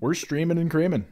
We're streaming and creaming.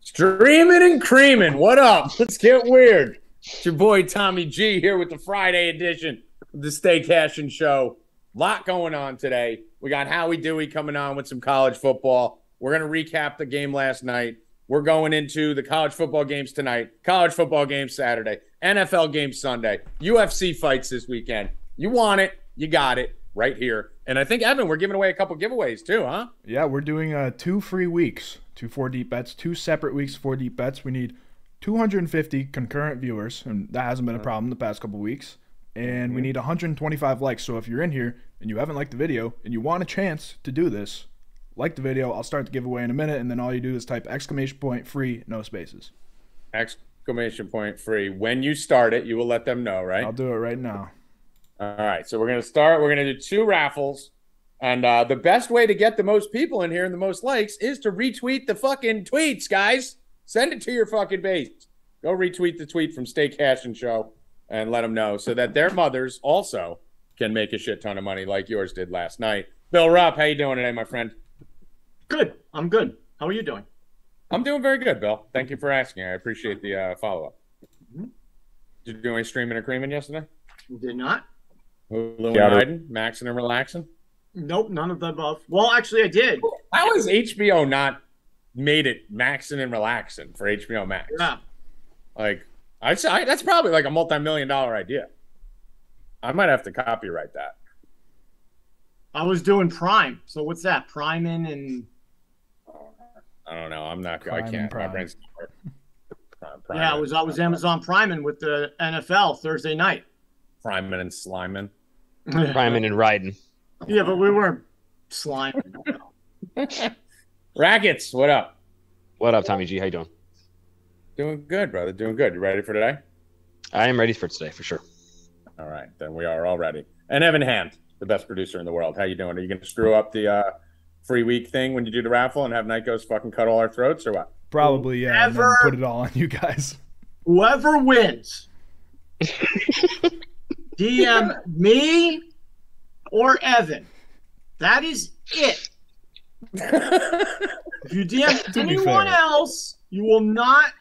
Streaming and creaming. What up? Let's get weird. It's your boy Tommy G here with the Friday edition of the Stay Cashin' Show. A lot going on today. We got Howie Dewey coming on with some college football. We're going to recap the game last night. We're going into the college football games tonight, college football games Saturday, NFL games Sunday, UFC fights this weekend. You want it, you got it right here. And I think, Evan, we're giving away a couple giveaways too, huh? Yeah, we're doing 2 free weeks, 2 4-deep bets, 2 separate weeks, 4 deep bets. We need 250 concurrent viewers, and that hasn't been a problem the past couple weeks. And we need 125 likes. So if you're in here and you haven't liked the video and you want a chance to do this, like the video. I'll start the giveaway in a minute, and then all you do is type !free, no spaces. !free. When you start it, you will let them know, right? I'll do it right now. All right, so we're going to start. We're going to do 2 raffles. And the best way to get the most people in here and the most likes is to retweet the fucking tweets, guys. Send it to your fucking base. Go retweet the tweet from Stay Cashin' Show and let them know so that their mothers also can make a shit ton of money like yours did last night. Bill Rupp, how you doing today, my friend? Good. I'm good. How are you doing? I'm doing very good, Bill. Thank you for asking. I appreciate the follow-up. Did you do any streaming or creaming yesterday? Did not. Hulu and riding, maxing and relaxing? Nope, none of the above. Well, actually, I did. How has HBO not made it maxing and relaxing for HBO Max? Yeah. Like, I that's probably like a multi-million-dollar idea. I might have to copyright that. I was doing Prime. So what's that? Prime in and... I don't know. I'm not. Prime I can't. My brain's not working. Yeah, I was Amazon Priming with the NFL Thursday night. Priming and sliming. Priming and riding. Yeah, but we weren't sliming. Rackets, what up? What up, Tommy G? How you doing? Doing good, brother. Doing good. You ready for today? I am ready for today, for sure. All right, then we are all ready. And Evan Hand, the best producer in the world. How you doing? Are you going to screw up the free week thing when you do the raffle and have Nyko's fucking cut all our throats or what? Probably, yeah. Whoever, and then put it all on you guys. Whoever wins, DM me or Evan. That is it. If you DM anyone else, you will not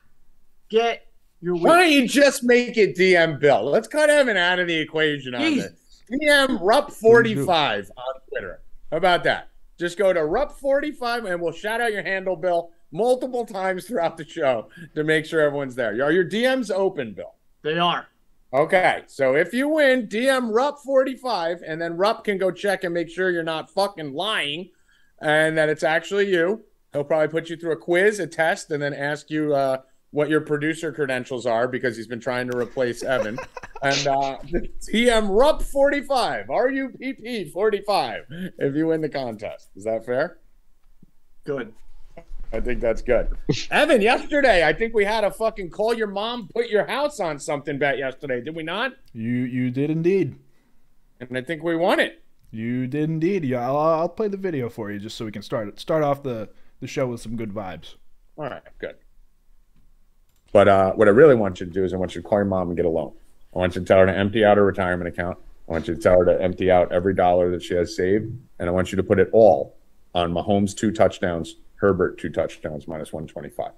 get your win. Why don't you just make it DM Bill? Let's cut Evan out of the equation on this. DM Rupp45 on Twitter. How about that? Just go to Rupp45, and we'll shout out your handle, Bill, multiple times throughout the show to make sure everyone's there. Are your DMs open, Bill? They are. Okay, so if you win, DM Rupp45, and then Rupp can go check and make sure you're not fucking lying and that it's actually you. He'll probably put you through a quiz, a test, and then ask you what your producer credentials are because he's been trying to replace Evan. And TM Rupp45, RUPP45, if you win the contest. Is that fair? Good. I think that's good. Evan, yesterday, I think we had a fucking call your mom, put your house on something bet yesterday. Did we not? You did indeed. And I think we won it. You did indeed. Yeah, I'll play the video for you just so we can start off the show with some good vibes. All right, good. But what I really want you to do is I want you to call your mom and get a loan. I want you to tell her to empty out her retirement account. I want you to tell her to empty out every dollar that she has saved. And I want you to put it all on Mahomes 2 touchdowns, Herbert 2 touchdowns, -125.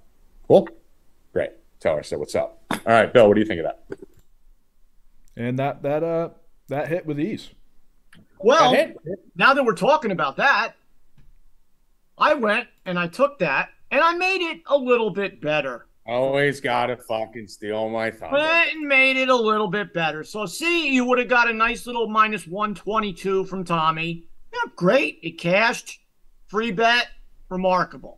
Cool? Great. Tell her. So what's up? All right, Bill, what do you think of that? And that hit with ease. Well, now that we're talking about that, I went and I took that and I made it a little bit better. Always gotta fucking steal my thunder. But it made it a little bit better. So see, you would have got a nice little -122 from Tommy. Yeah, great, it cashed. Free bet, remarkable.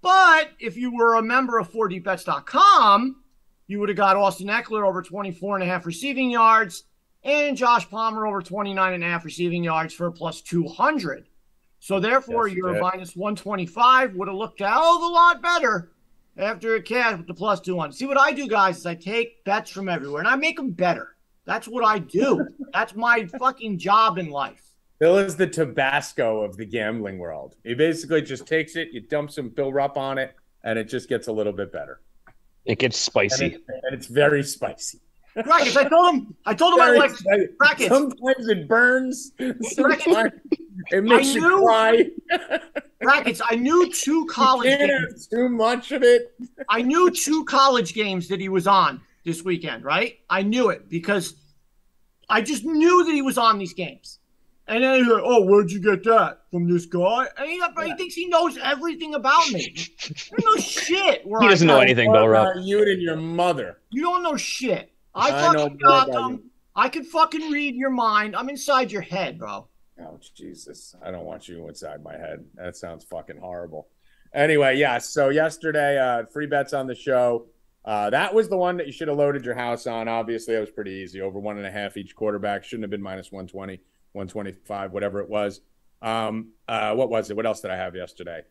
But if you were a member of 4DBets.com, you would have got Austin Eckler over 24.5 receiving yards and Josh Palmer over 29.5 receiving yards for a +200. So therefore, your -125 would have looked a hell of a lot better after a cash with the +200. See, what I do, guys, is I take bets from everywhere, and I make them better. That's what I do. That's my fucking job in life. Bill is the Tabasco of the gambling world. He basically just takes it, you dump some Bill Rupp on it, and it just gets a little bit better. It gets spicy. And it's very spicy. Rackets, I told him I liked Rackets. Sometimes it burns. Sometimes it makes you cry. Rackets, I knew two college games. Too much of it. I knew two college games that he was on this weekend, right? I knew it because I just knew that he was on these games. And then he's like, oh, where'd you get that? From this guy? And he thinks he knows everything about me. You don't know shit. He doesn't know anything, Bill Rupp. You and your mother. You don't know shit. I fucking got them. I could fucking read your mind. I'm inside your head, bro. Oh, Jesus. I don't want you inside my head. That sounds fucking horrible. Anyway, yeah, so yesterday, free bets on the show. That was the one that you should have loaded your house on. Obviously, that was pretty easy. Over 1.5 each quarterback. Shouldn't have been minus 120. 125, whatever it was. What was it? What else did I have yesterday?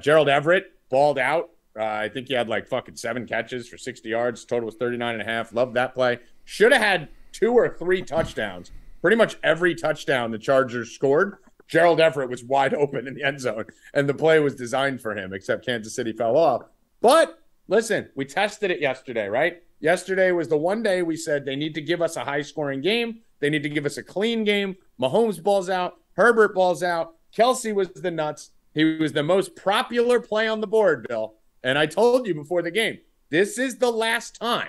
Gerald Everett balled out. I think he had like fucking 7 catches for 60 yards. Total was 39.5. Loved that play. Should have had 2 or 3 touchdowns. Pretty much every touchdown the Chargers scored, Gerald Everett was wide open in the end zone, and the play was designed for him, except Kansas City fell off. But listen, we tested it yesterday, right? Yesterday was the one day we said they need to give us a high-scoring game. They need to give us a clean game. Mahomes balls out. Herbert balls out. Kelce was the nuts. He was the most popular play on the board, Bill. And I told you before the game, this is the last time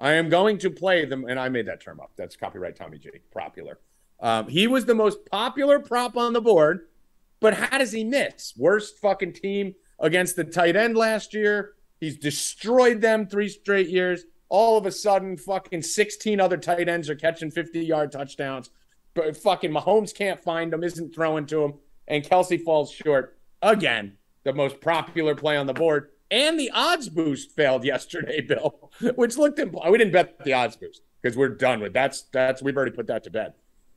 I am going to play them. And I made that term up. That's copyright Tommy G. Popular. He was the most popular prop on the board. But how does he miss? Worst fucking team against the tight end last year. He's destroyed them 3 straight years. All of a sudden, fucking 16 other tight ends are catching 50-yard touchdowns. But fucking Mahomes can't find them, isn't throwing to him, and Kelce falls short. Again, the most popular play on the board. And the odds boost failed yesterday, Bill, which looked implied. We didn't bet the odds boost because we're done with that's we've already put that to bed.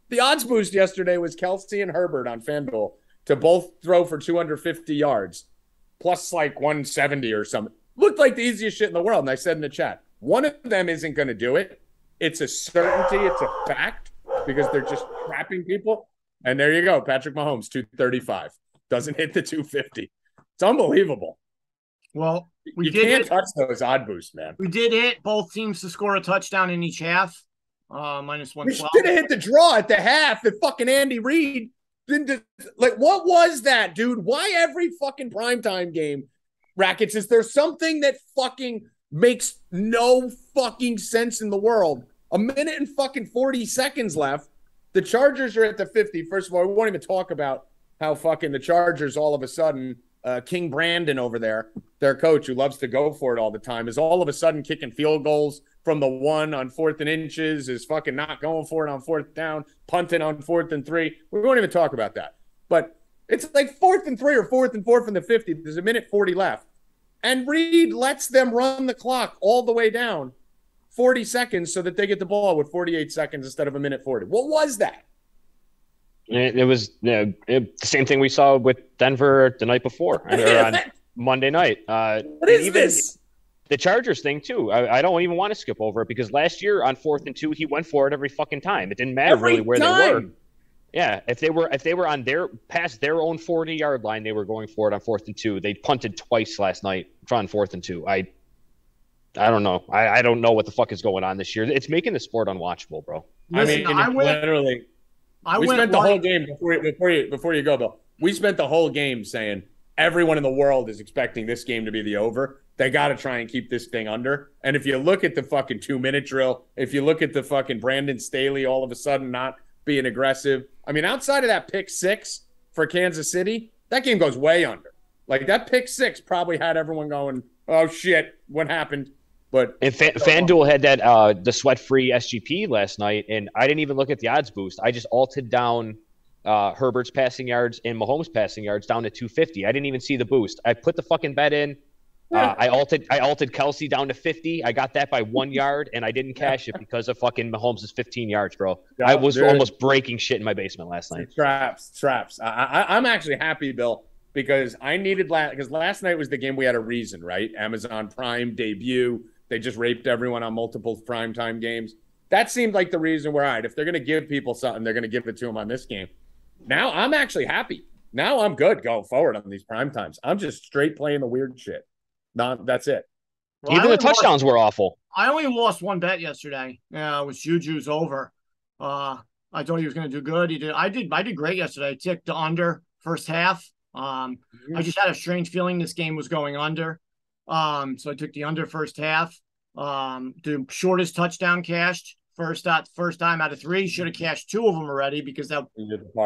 The odds boost yesterday was Kelce and Herbert on FanDuel to both throw for 250 yards, plus like 170 or something. Looked like the easiest shit in the world, and I said in the chat, one of them isn't going to do it. It's a certainty. It's a fact because they're just trapping people. And there you go. Patrick Mahomes, 235. Doesn't hit the 250. It's unbelievable. Well, you can't touch those odd boosts, man. We did hit both teams to score a touchdown in each half. Minus 112. We should have hit the draw at the half if fucking Andy Reid didn't. Like, what was that, dude? Why every fucking primetime game, Rackets, is there something that fucking – makes no fucking sense in the world. 1 minute and fucking 40 seconds left. The Chargers are at the 50. First of all, we won't even talk about how fucking the Chargers all of a sudden, King Brandon over there, their coach who loves to go for it all the time, is all of a sudden kicking field goals from the 1 on 4th and inches, is fucking not going for it on 4th down, punting on 4th and 3. We won't even talk about that. But it's like 4th and 3 or 4th and 4 from the 50. There's 1 minute 40 left. And Reed lets them run the clock all the way down 40 seconds so that they get the ball with 48 seconds instead of 1 minute 40. What was that? It was the same thing we saw with Denver the night before or on Monday night. What is this? The Chargers thing, too. I don't even want to skip over it because last year on 4th and 2, he went for it every fucking time. It didn't matter really where they were. Yeah, if they were on their past their own 40-yard line, they were going for it on 4th and 2. They punted twice last night on 4th and 2. I don't know. I don't know what the fuck is going on this year. It's making the sport unwatchable, bro. Listen, we spent the whole game before you go, Bill. We spent the whole game saying everyone in the world is expecting this game to be the over. They got to try and keep this thing under. And if you look at the fucking 2-minute drill, if you look at the fucking Brandon Staley all of a sudden not being aggressive. I mean, outside of that pick 6 for Kansas City, that game goes way under. Like, that pick 6 probably had everyone going, oh, shit, what happened? But and FanDuel had that the sweat-free SGP last night, and I didn't even look at the odds boost. I just alted down Herbert's passing yards and Mahomes' passing yards down to 250. I didn't even see the boost. I put the fucking bet in. I alted Kelce down to 50. I got that by 1 yard, and I didn't cash it because of fucking Mahomes' 15 yards, bro. No, I was almost breaking shit in my basement last night. Traps. I'm actually happy, Bill, because I needed because last night was the game we had a reason, right? Amazon Prime debut. They just raped everyone on multiple primetime games. That seemed like the reason where, all right, if they're going to give people something, they're going to give it to them on this game. Now I'm actually happy. Now I'm good going forward on these primetimes. I'm just straight playing the weird shit. That's it. Well, even the touchdowns were awful. I only lost 1 bet yesterday. Yeah, it was Juju's over. I thought he was going to do good. He did. I did great yesterday. I ticked the under first half. I just had a strange feeling this game was going under. So I took the under first half. The shortest touchdown cashed first time out of three. Should have cashed two of them already because that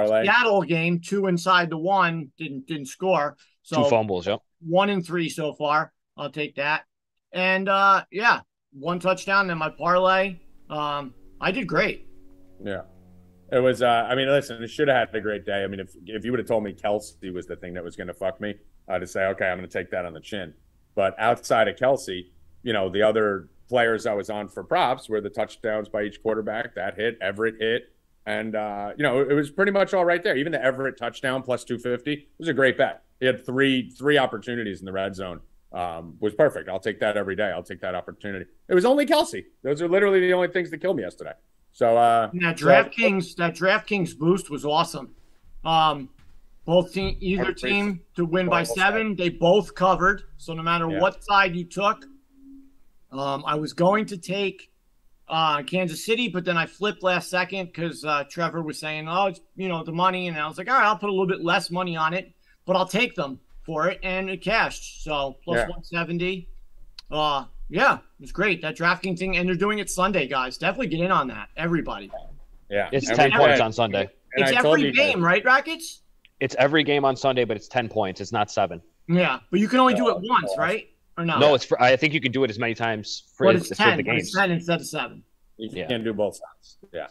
Seattle game, two inside the one, didn't score. So two fumbles, yep. 1 and 3 so far. I'll take that. And yeah, one touchdown. Then my parlay. I did great. Yeah. It was, I mean, listen, it should have had a great day. I mean, if you would have told me Kelce was the thing that was going to fuck me, I'd have said, okay, I'm going to take that on the chin. But outside of Kelce, you know, the other players I was on for props were the touchdowns by each quarterback. That hit, Everett hit. And, you know, it was pretty much all right there. Even the Everett touchdown plus 250 was a great bet. He had three opportunities in the red zone. Was perfect. I'll take that every day. I'll take that opportunity. It was only Kelce. Those are literally the only things that killed me yesterday. So that DraftKings boost was awesome. Both team, either team to win by 7, they both covered. So no matter what side you took, I was going to take Kansas City, but then I flipped last second because Trevor was saying, "Oh, it's, you know, the money," and I was like, "All right, I'll put a little bit less money on it, but I'll take them for it," and it cashed. So plus 170. Yeah, it was great, that DraftKings thing. And they're doing it Sunday, guys. Definitely get in on that, everybody. Yeah. It's 10 points on Sunday. It's every game, right, Rackets? It's every game on Sunday, but it's 10 points. It's not 7. Yeah, but you can only do it once, right? Or not? No, it's for, I think you can do it as many times for the game. It's 10 instead of 7. You can do both sides. Yeah.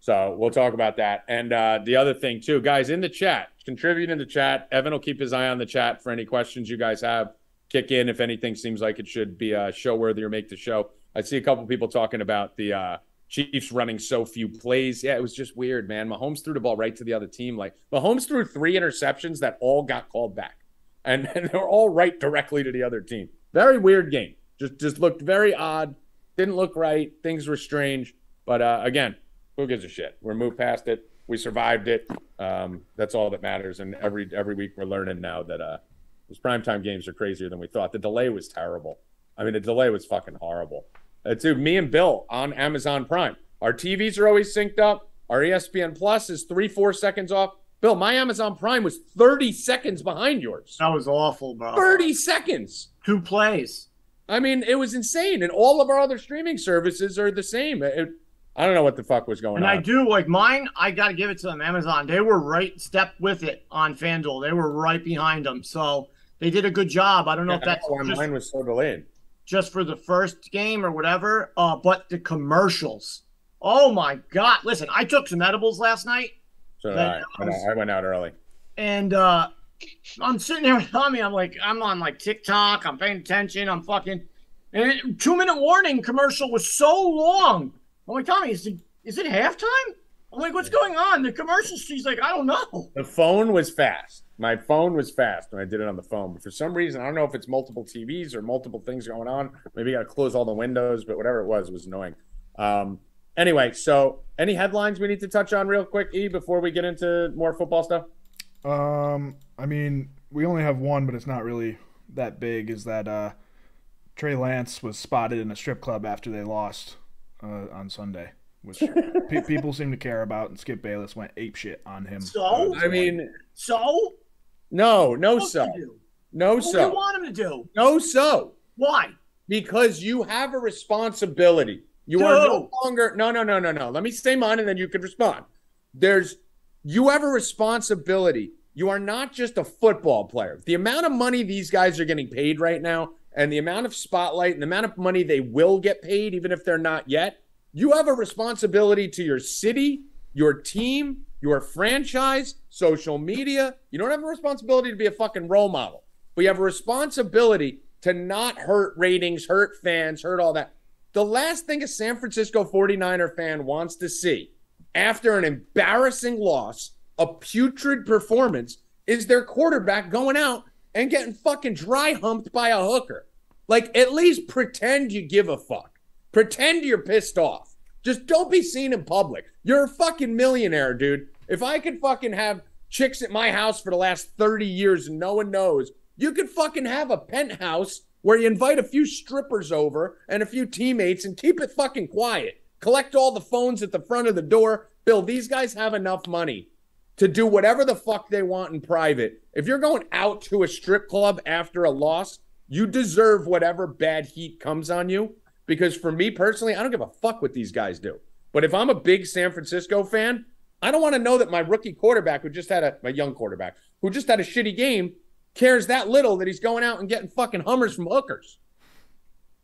So we'll talk about that. And the other thing, too, guys, in the chat, contribute in the chat. Evan will keep his eye on the chat for any questions you guys have. Kick in if anything seems like it should be show worthy or make the show. I see a couple people talking about the Chiefs running so few plays. Yeah, it was just weird, man. Mahomes threw the ball right to the other team. Like, Mahomes threw 3 interceptions that all got called back, and they were all right directly to the other team. Very weird game. Just looked very odd. Didn't look right. Things were strange. But again, who gives a shit? We're moved past it. We survived it. That's all that matters. And every week we're learning now that those primetime games are crazier than we thought. The delay was terrible. I mean, the delay was fucking horrible. Dude, me and Bill on Amazon Prime. Our TVs are always synced up. Our ESPN Plus is 3-4 seconds off. Bill, my Amazon Prime was 30 seconds behind yours. That was awful, bro. 30 seconds. 2 plays. I mean, it was insane. And all of our other streaming services are the same. I don't know what the fuck was going on. And I do, like, mine, I got to give it to them, Amazon. They were right step with it on FanDuel. They were right behind them. So they did a good job. I don't know if that's why mine was so delayed. Just for the first game or whatever. But the commercials. Oh, my God. Listen, I took some edibles last night. So I went out early. And I'm sitting there with Tommy. I'm like, I'm on, like, TikTok. I'm paying attention. I'm fucking. And it, 2-minute warning commercial was so long. I'm like, Tommy, is it halftime? I'm like, what's going on? The commercials, she's like, I don't know. The phone was fast. My phone was fast when I did it on the phone. But for some reason, I don't know if it's multiple TVs or multiple things going on. Maybe you got to close all the windows, but whatever it was annoying. Anyway, so any headlines we need to touch on real quick, E, before we get into more football stuff? I mean, we only have one, but it's not really that big, is that Trey Lance was spotted in a strip club after they lost on Sunday, which people seem to care about, and Skip Bayless went apeshit on him. So I mean, so what do you want him to do? Why? Because you have a responsibility. You are no longer no. Let me say mine, and then you can respond. You have a responsibility. You are not just a football player. The amount of money these guys are getting paid right now, and the amount of spotlight and the amount of money they will get paid, even if they're not yet, you have a responsibility to your city, your team, your franchise, social media. You don't have a responsibility to be a fucking role model, but you have a responsibility to not hurt ratings, hurt fans, hurt all that. The last thing a San Francisco 49er fan wants to see after an embarrassing loss, a putrid performance, is their quarterback going out and getting fucking dry humped by a hooker. Like, at least pretend you give a fuck. Pretend you're pissed off. Just don't be seen in public. You're a fucking millionaire, dude. If I could fucking have chicks at my house for the last 30 years and no one knows, you could fucking have a penthouse where you invite a few strippers over and a few teammates and keep it fucking quiet. Collect all the phones at the front of the door. Bill, these guys have enough money to do whatever the fuck they want in private. If you're going out to a strip club after a loss, you deserve whatever bad heat comes on you. Because for me personally, I don't give a fuck what these guys do. But if I'm a big San Francisco fan, I don't want to know that my rookie quarterback who just had my young quarterback who just had a shitty game cares that little that he's going out and getting fucking Hummers from hookers.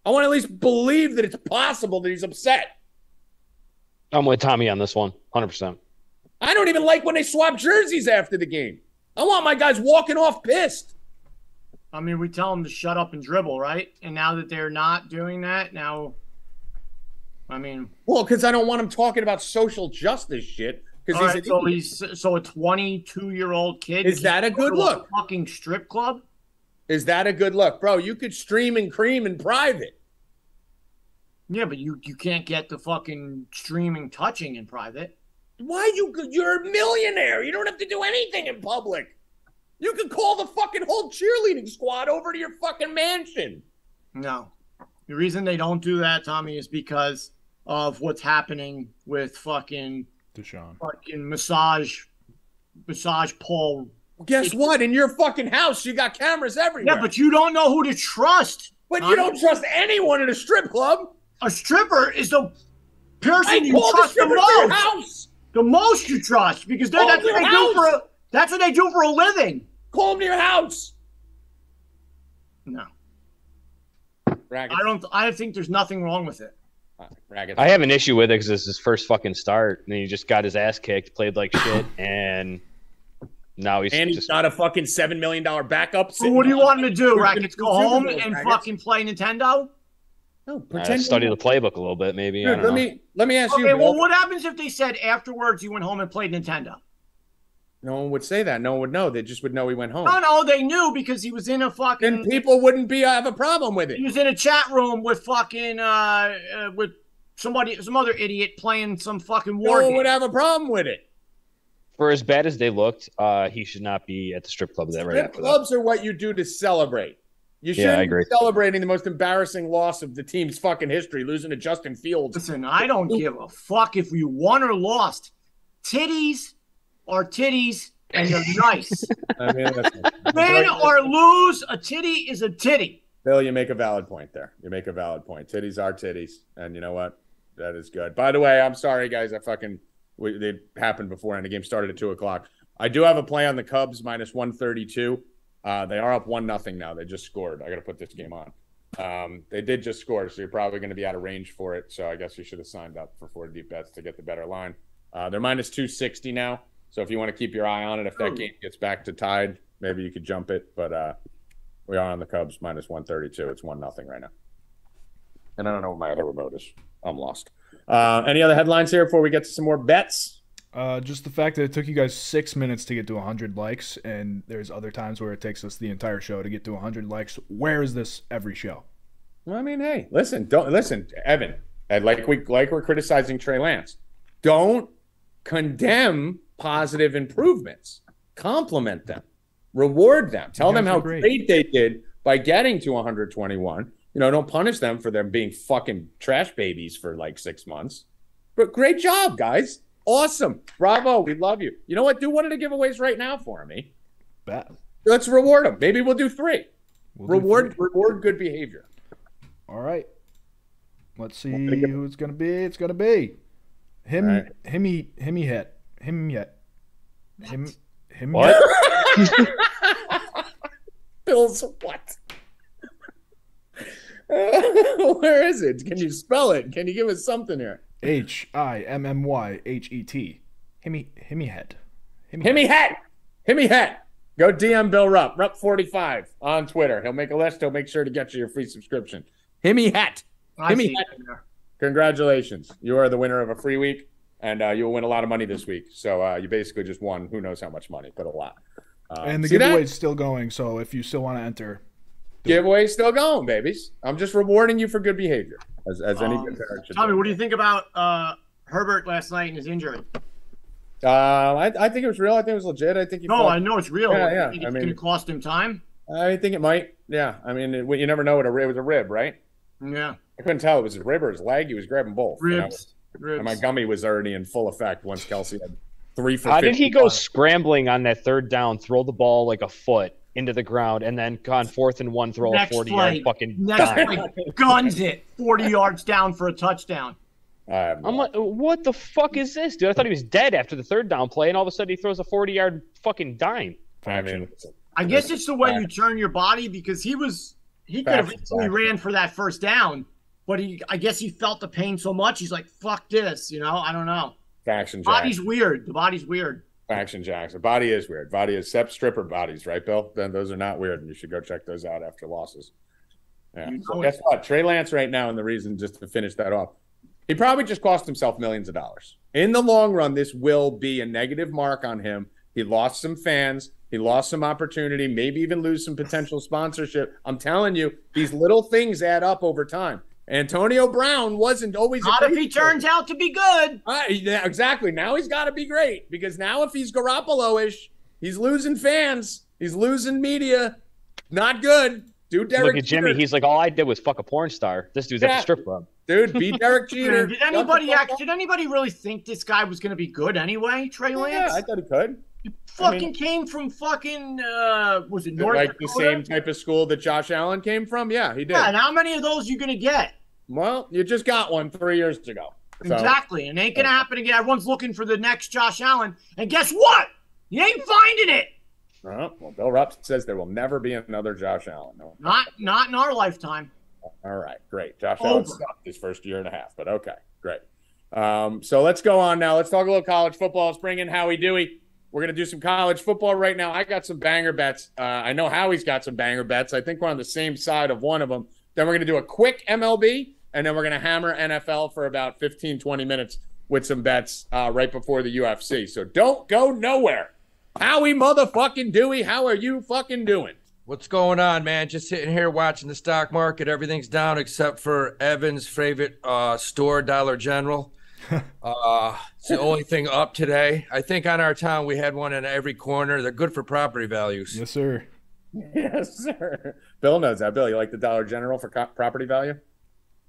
I want to at least believe that it's possible that he's upset. I'm with Tommy on this one, 100%. I don't even like when they swap jerseys after the game. I want my guys walking off pissed. I mean, we tell them to shut up and dribble, right? And now that they're not doing that, now, I mean. Well, because I don't want them talking about social justice shit. All he's right, so a 22-year-old kid. Is that a good look? A fucking strip club? Is that a good look? Bro, you could stream and cream in private. Yeah, but you can't get the fucking streaming touching in private. Why? You're a millionaire. You don't have to do anything in public. You could call the fucking whole cheerleading squad over to your fucking mansion. No. The reason they don't do that, Tommy, is because of what's happening with fucking – Deshaun. Fucking massage Paul. Guess what? In your fucking house, you got cameras everywhere. Yeah, but you don't know who to trust. But you don't trust anyone in a strip club. A stripper is the person you trust the most. House. The most you trust because that's what they do for. That's what they do for a living. Call them to your house. No. Rackets. I think there's nothing wrong with it. Rackets. I have an issue with it because it's his first fucking start, and he just got his ass kicked, played like shit, and now he's got a fucking $7 million backup. So what do you want him to do, Rackets? Go home and fucking play Nintendo? No, pretend. Study the playbook a little bit, maybe. Dude, let me ask you. Okay, well, what happens if they said afterwards you went home and played Nintendo? No one would say that. No one would know. They just would know he went home. No, they knew because he was in a fucking. And people wouldn't have a problem with it. He was in a chat room with fucking with somebody, some other idiot playing some fucking war game. No one would have a problem with it. For as bad as they looked, he should not be at the strip club. Strip clubs are what you do to celebrate. You shouldn't be celebrating the most embarrassing loss of the team's fucking history, losing to Justin Fields. Listen, I don't give a fuck if you won or lost. Titties. Are titties and they're nice. I mean, win or lose, a titty is a titty. Bill, you make a valid point there. You make a valid point. Titties are titties, and you know what? That is good. By the way, I'm sorry, guys. It happened before, and the game started at 2:00. I do have a play on the Cubs -132. They are up 1-0 now. They just scored. I got to put this game on. They did just score, so you're probably going to be out of range for it. So I guess you should have signed up for 4 deep bets to get the better line. They're -260 now. So if you want to keep your eye on it, if that game gets back to tied, maybe you could jump it. But we are on the Cubs -132. It's 1-0 right now. And I don't know what my other remote is. I'm lost. Any other headlines here before we get to some more bets? Just the fact that it took you guys 6 minutes to get to 100 likes, and there's other times where it takes us the entire show to get to 100 likes. Where is this every show? Well, I mean, hey, listen, Evan. We're criticizing Trey Lance. Don't condemn positive improvements. Compliment them. Reward them. Tell them how great they did by getting to 121. You know, don't punish them for them being fucking trash babies for like 6 months. But great job, guys. Awesome. Bravo. We love you. You know what? Do one of the giveaways right now for me. Bet. Let's reward them. Maybe we'll do 3. Reward good behavior. All right. Let's see who it's going to be. It's going to be him. Right. Him. He hit. Him yet. Him what? Yet. Bill's what? Where is it? Can you spell it? Can you give us something here? HIMMYHET. Himmy head. Go DM Bill Rupp. Rupp45 on Twitter. He'll make a list. He'll make sure to get you your free subscription. Himmy hat. Congratulations. You are the winner of a free week. And you'll win a lot of money this week. So you basically just won who knows how much money, but a lot. And the giveaway is still going. So if you still want to enter. Giveaway is still going, babies. I'm just rewarding you for good behavior. As any good parent should. Tommy, what do you think about Herbert last night and his injury? I think it was real. I think it was legit. I think he I know it's real. Yeah. It's going to cost him time. I think it might. Yeah. I mean, you never know what it was a rib, right? Yeah. I couldn't tell. It was a rib or his leg. He was grabbing both. Ribs. You know? And my gummy was already in full effect once Kelce had three for 55. How did he go scrambling on that third down, throw the ball like a foot into the ground, and then on 4th and 1, throw next a 40-yard fucking dime? Guns it 40 yards down for a touchdown. I'm like, what the fuck is this, dude? I thought he was dead after the third down play, and all of a sudden he throws a 40-yard fucking dime. I mean, I guess it's the way you turn your body, because he could have easily ran for that first down, but I guess he felt the pain so much, he's like, fuck this, you know? I don't know. Faction Jackson. Body's weird. The body's weird. Faction Jackson. Body is weird. Body is stripper bodies, right, Bill? Then those are not weird, and you should go check those out after losses. Yeah. So guess what? Trey Lance right now, and the reason, just to finish that off, he probably just cost himself millions of dollars. In the long run, this will be a negative mark on him. He lost some fans. He lost some opportunity, maybe even lose some potential sponsorship. I'm telling you, these little things add up over time. Antonio Brown wasn't always – not if he turns out to be good. Yeah, exactly. Now he's got to be great, because now if he's Garoppolo-ish, he's losing fans. He's losing media. Not good. Dude, Derek Look at Jimmy. Jeter. He's like, all I did was fuck a porn star. This dude's at the strip club. Dude, beat Derek Jeter. Did anybody really think this guy was going to be good anyway, Trey Lance? Yeah, I thought he could. He fucking came from fucking, was it North Dakota? The same type of school that Josh Allen came from? Yeah, he did. Yeah, and how many of those are you going to get? Well, you just got one 3 years ago. So. Exactly, and it ain't going to happen again. Everyone's looking for the next Josh Allen, and guess what? You ain't finding it. Well, Bill Rupp says there will never be another Josh Allen. No. Not in our lifetime. All right, great. Josh Allen sucked his first year and a half, but okay, great. So let's go on now. Let's talk a little college football. Let's bring in Howie Dewey. We're going to do some college football right now. I got some banger bets. I know Howie's got some banger bets. I think we're on the same side of one of them. Then we're going to do a quick MLB, and then we're going to hammer NFL for about 15, 20 minutes with some bets right before the UFC. So don't go nowhere. Howie motherfucking Dewey, how are you fucking doing? What's going on, man? Just sitting here watching the stock market. Everything's down except for Evan's favorite store, Dollar General. It's the only thing up today. I think on our town we had one in every corner. They're good for property values. Yes, sir. Yes, sir. Bill knows that. Bill, you like the Dollar General for property value?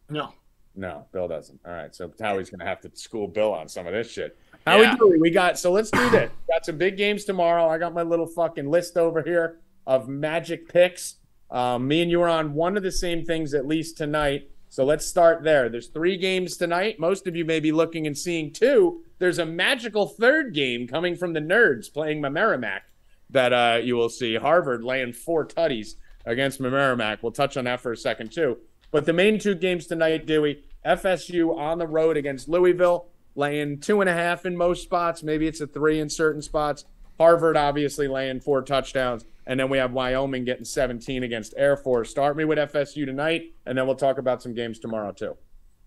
No. No, Bill doesn't. All right, so Howie's going to have to school Bill on some of this shit. How we doing? So let's do this. We got some big games tomorrow. I got my little fucking list over here of magic picks. Me and you are on one of the same things at least tonight. So let's start there. There's three games tonight. Most of you may be looking and seeing two. There's a magical third game coming from the Nerds playing Merrimack that you will see. Harvard laying 4 tutties against Merrimack. We'll touch on that for a second too. But the main two games tonight, Dewey, FSU on the road against Louisville, laying 2.5 in most spots. Maybe it's a 3 in certain spots. Harvard obviously laying 4 touchdowns. And then we have Wyoming getting 17 against Air Force. Start me with FSU tonight, and then we'll talk about some games tomorrow too.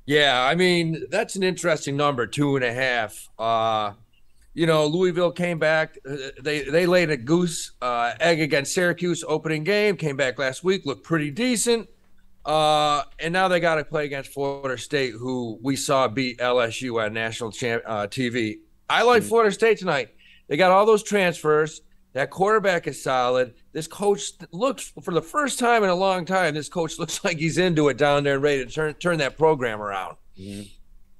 Yeah, I mean, that's an interesting number, 2.5. You know, Louisville came back. They laid a goose egg against Syracuse opening game, came back last week, looked pretty decent. And now they got to play against Florida State, who we saw beat LSU on national TV. I like Florida State tonight. They got all those transfers. That quarterback is solid. This coach looks, for the first time in a long time, this coach looks like he's into it down there and ready to turn that program around. Mm-hmm.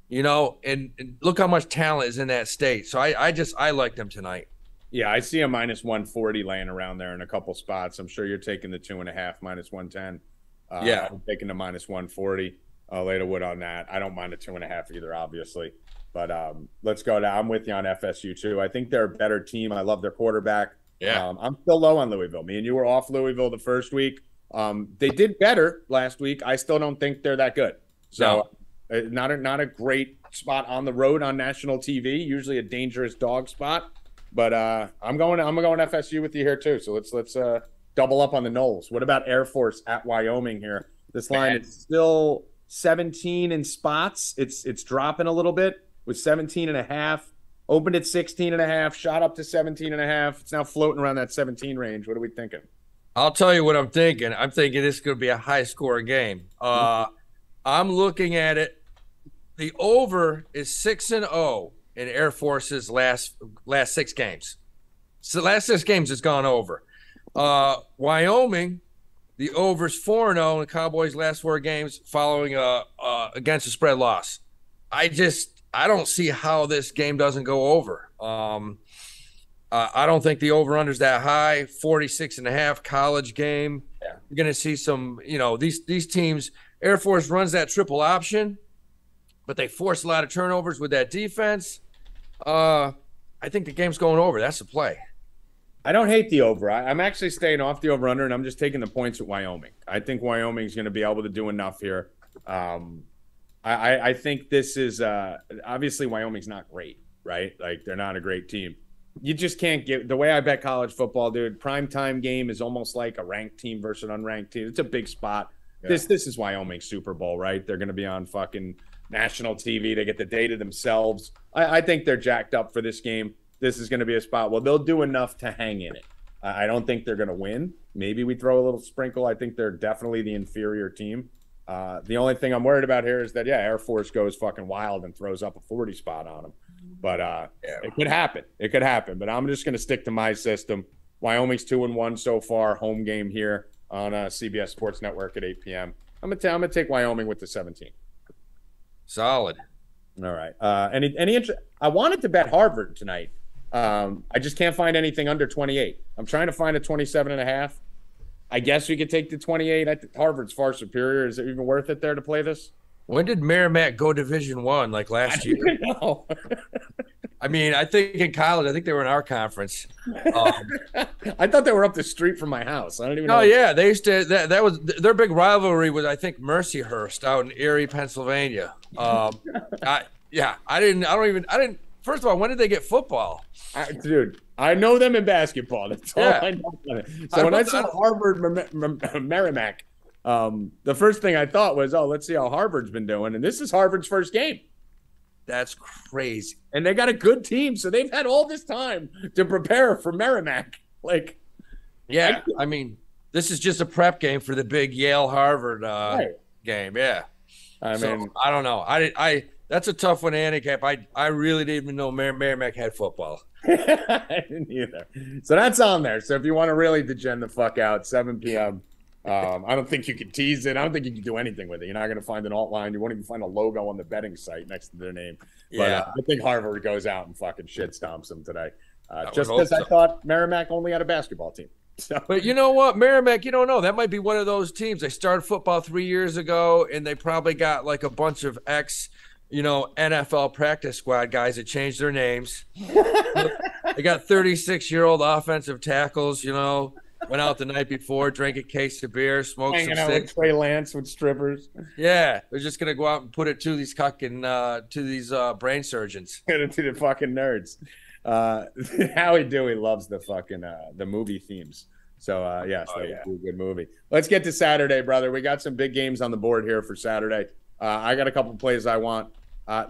You know, and look how much talent is in that state. So I like them tonight. Yeah, I see a minus 140 laying around there in a couple spots. I'm sure you're taking the 2.5, minus 110. Yeah. I'm taking the minus 140. I'll lay the wood on that. I don't mind a 2.5 either, obviously. But let's go down. I'm with you on FSU, too. I think they're a better team. I love their quarterback. Yeah. I'm still low on Louisville. Me and you were off Louisville the first week. They did better last week. I still don't think they're that good. So not a great spot on the road on national TV, usually a dangerous dog spot. But I'm going FSU with you here, too. So let's double up on the Noles. What about Air Force at Wyoming here? This line is still 17 in spots. It's dropping a little bit. Was 17.5, opened at 16.5, shot up to 17.5. It's now floating around that 17 range. What are we thinking? I'll tell you what I'm thinking. I'm thinking this could be a high score game. I'm looking at it. The over is 6-0 in Air Force's last 6 games. So last 6 games has gone over. Wyoming, the over's 4-0 in the Cowboys' last 4 games following against a spread loss. I just I don't see how this game doesn't go over. I don't think the over-under's that high. 46.5 college game. Yeah. You're going to see some, you know, these teams. Air Force runs that triple option, but they force a lot of turnovers with that defense. I think the game's going over. That's the play. I don't hate the over. I'm actually staying off the over-under, and I'm just taking the points with Wyoming. I think Wyoming's going to be able to do enough here. I think this is obviously Wyoming's not great, right? Like, they're not a great team. You just can't get – the way I bet college football, dude, primetime game is almost like a ranked team versus an unranked team. It's a big spot. Yeah. This is Wyoming's Super Bowl, right? They're going to be on fucking national TV. They get the day to themselves. I think they're jacked up for this game. This is going to be a spot. Well, they'll do enough to hang in it. I don't think they're going to win. Maybe we throw a little sprinkle. I think they're definitely the inferior team. The only thing I'm worried about here is that, yeah, Air Force goes fucking wild and throws up a 40 spot on them. But It could happen. It could happen. But I'm just going to stick to my system. Wyoming's 2-1 so far, home game here on CBS Sports Network at 8 p.m. I'm going to take Wyoming with the 17. Solid. All right. I wanted to bet Harvard tonight. I just can't find anything under 28. I'm trying to find a 27.5. I guess we could take the 28. I think Harvard's far superior. Is it even worth it there to play this? When did Merrimack go Division I like last year? I don't know. I mean, I think in college, I think they were in our conference. I thought they were up the street from my house. I don't even know. Oh, yeah. They used to, that was their big rivalry was, I think, Mercyhurst out in Erie, Pennsylvania. First of all, when did they get football? Dude, I know them in basketball. That's all I know. So when I saw Harvard Merrimack, the first thing I thought was, oh, let's see how Harvard's been doing. And this is Harvard's first game. That's crazy. And they got a good team, so they've had all this time to prepare for Merrimack. Like, yeah, I mean, this is just a prep game for the big Yale-Harvard game. Yeah. I mean, I don't know. That's a tough one to handicap. I really didn't even know Merrimack had football. I didn't either. So that's on there. So if you want to really degen the fuck out, 7 p.m. I don't think you can tease it. I don't think you can do anything with it. You're not going to find an alt line. You won't even find a logo on the betting site next to their name. Yeah. But I think Harvard goes out and fucking shit stomps them today. Just because I thought Merrimack only had a basketball team. So. But you know what, Merrimack, you don't know. That might be one of those teams. They started football 3 years ago, and they probably got like a bunch of ex – you know, NFL practice squad guys that changed their names. They got 36-year-old offensive tackles, you know, went out the night before, drank a case of beer, smoked some sticks. Trey Lance with strippers. Yeah, they're just going to go out and put it to these fucking brain surgeons. To the fucking nerds. Howie Dewey loves the fucking the movie themes. So, a good movie. Let's get to Saturday, brother. We got some big games on the board here for Saturday. I got a couple plays I want. I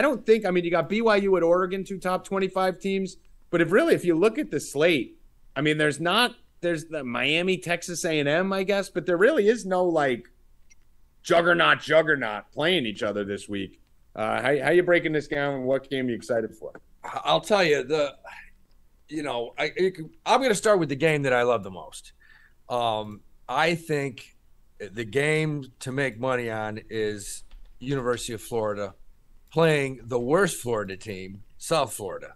don't think – I mean, you got BYU at Oregon, two top 25 teams. But if you look at the slate, I mean, there's the Miami, Texas A&M, I guess. But there really is no, like, juggernaut playing each other this week. How you breaking this down and what game are you excited for? I'll tell you, I'm going to start with the game that I love the most. I think – the game to make money on is University of Florida playing the worst Florida team, South Florida.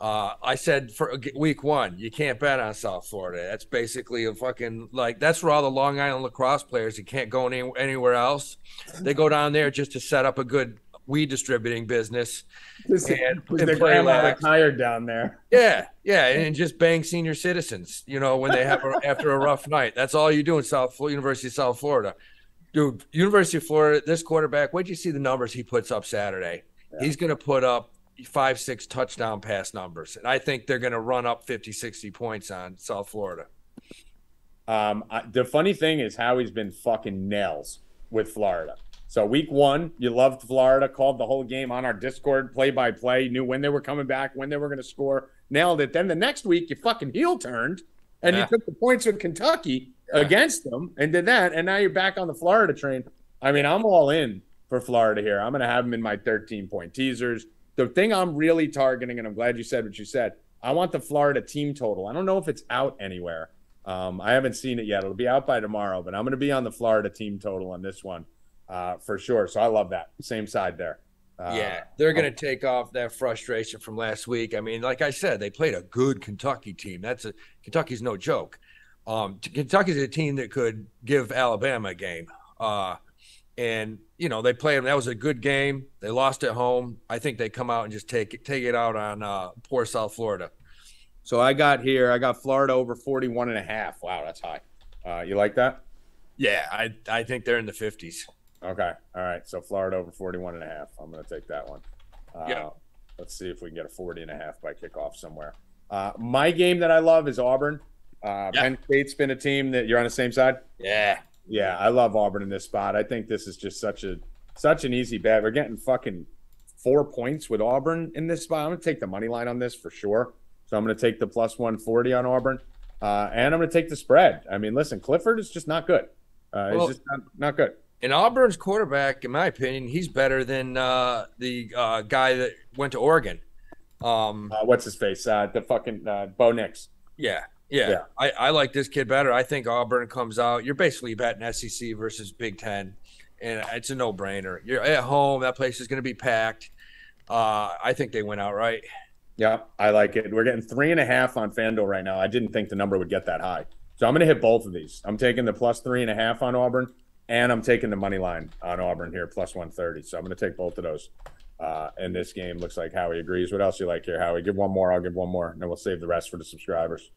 I said for week one, you can't bet on South Florida. That's basically a fucking, like, that's where all the Long Island lacrosse players that can't go anywhere else. They go down there just to set up a good weed distributing business. And play like hired down there. Yeah, and just bang senior citizens, you know, when they have after a rough night. That's all you do in University of South Florida. Dude, University of Florida, this quarterback, wait till you see the numbers he puts up Saturday. Yeah. He's going to put up 5-6 touchdown pass numbers, and I think they're going to run up 50-60 points on South Florida. The funny thing is Howie's been fucking nails with Florida. So week one, you loved Florida, called the whole game on our Discord play-by-play, knew when they were coming back, when they were going to score, nailed it. Then the next week, you fucking heel turned, and you took the points with Kentucky against them and did that, and now you're back on the Florida train. I mean, I'm all in for Florida here. I'm going to have them in my 13-point teasers. The thing I'm really targeting, and I'm glad you said what you said, I want the Florida team total. I don't know if it's out anywhere. I haven't seen it yet. It'll be out by tomorrow, but I'm going to be on the Florida team total on this one. For sure. So I love that. Same side there. They're going to take off that frustration from last week. I mean, like I said, they played a good Kentucky team. Kentucky's no joke. Kentucky's a team that could give Alabama a game. And, you know, they play them. That was a good game. They lost at home. I think they come out and just take it out on poor South Florida. So I got Florida over 41.5. Wow, that's high. You like that? Yeah, I think they're in the 50s. Okay. All right. So Florida over 41.5. I'm going to take that one. Yeah. Let's see if we can get a 40.5 by kickoff somewhere. My game that I love is Auburn. Penn State's been a team that you're on the same side. Yeah. Yeah. I love Auburn in this spot. I think this is just such an easy bet. We're getting fucking 4 points with Auburn in this spot. I'm going to take the money line on this for sure. So I'm going to take the plus 140 on Auburn. And I'm going to take the spread. I mean, listen, Clifford is just not good. It's just not good. And Auburn's quarterback, in my opinion, he's better than the guy that went to Oregon. What's his face? The fucking Bo Nix. Yeah. I like this kid better. I think Auburn comes out. You're basically betting SEC versus Big Ten, and it's a no-brainer. You're at home. That place is going to be packed. I think they win outright. Yeah, I like it. We're getting 3.5 on FanDuel right now. I didn't think the number would get that high. So I'm going to hit both of these. I'm taking the plus 3.5 on Auburn. And I'm taking the money line on Auburn here, plus 130. So I'm going to take both of those in this game. Looks like Howie agrees. What else you like here, Howie? Give one more. I'll give one more, and then we'll save the rest for the subscribers.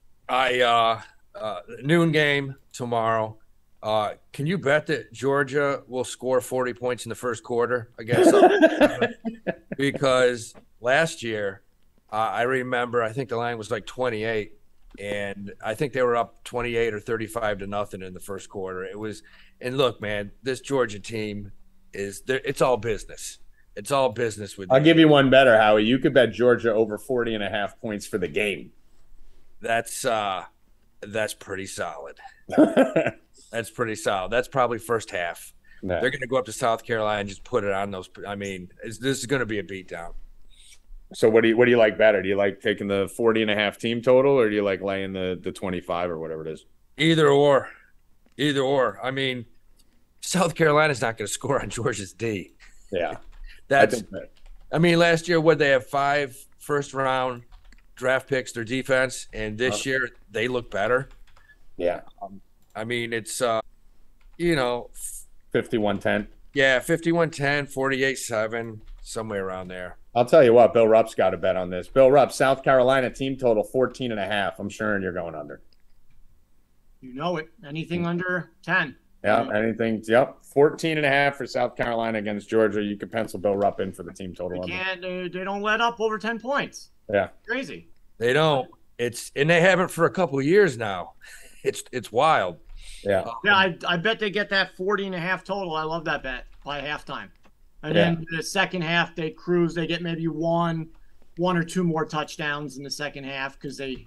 Noon game tomorrow. Can you bet that Georgia will score 40 points in the first quarter against them? Because last year, I remember, I think the line was like 28. And I think they were up 28 or 35 to nothing in the first quarter. It was, and look, man, this Georgia team is there. It's all business. It's all business with. I'll give you one better, Howie. You could bet Georgia over 40.5 points for the game. That's pretty solid. That's pretty solid. That's probably first half. No. They're going to go up to South Carolina and just put it on those. I mean, this is going to be a beatdown. So what do you like better? Do you like taking the 40.5 team total, or do you like laying the 25 or whatever it is? Either or. I mean, South Carolina's not going to score on Georgia's D. Yeah. I mean, last year, what, they have 5 first-round draft picks, their defense, and this year they look better. Yeah. I mean, it's, 51-10. Yeah, 51-10, 48-7, somewhere around there. I'll tell you what, Bill Rupp's got a bet on this. Bill Rupp, South Carolina team total 14.5. I'm sure you're going under. You know it. Anything under 10. Yeah, anything. Yep, 14.5 for South Carolina against Georgia. You could pencil Bill Rupp in for the team total. They don't let up over 10 points. Yeah, crazy. They don't. And they haven't for a couple of years now. It's wild. Yeah. Yeah, I bet they get that 40.5 total. I love that bet by halftime. And then the second half, they cruise. They get maybe one or two more touchdowns in the second half because they,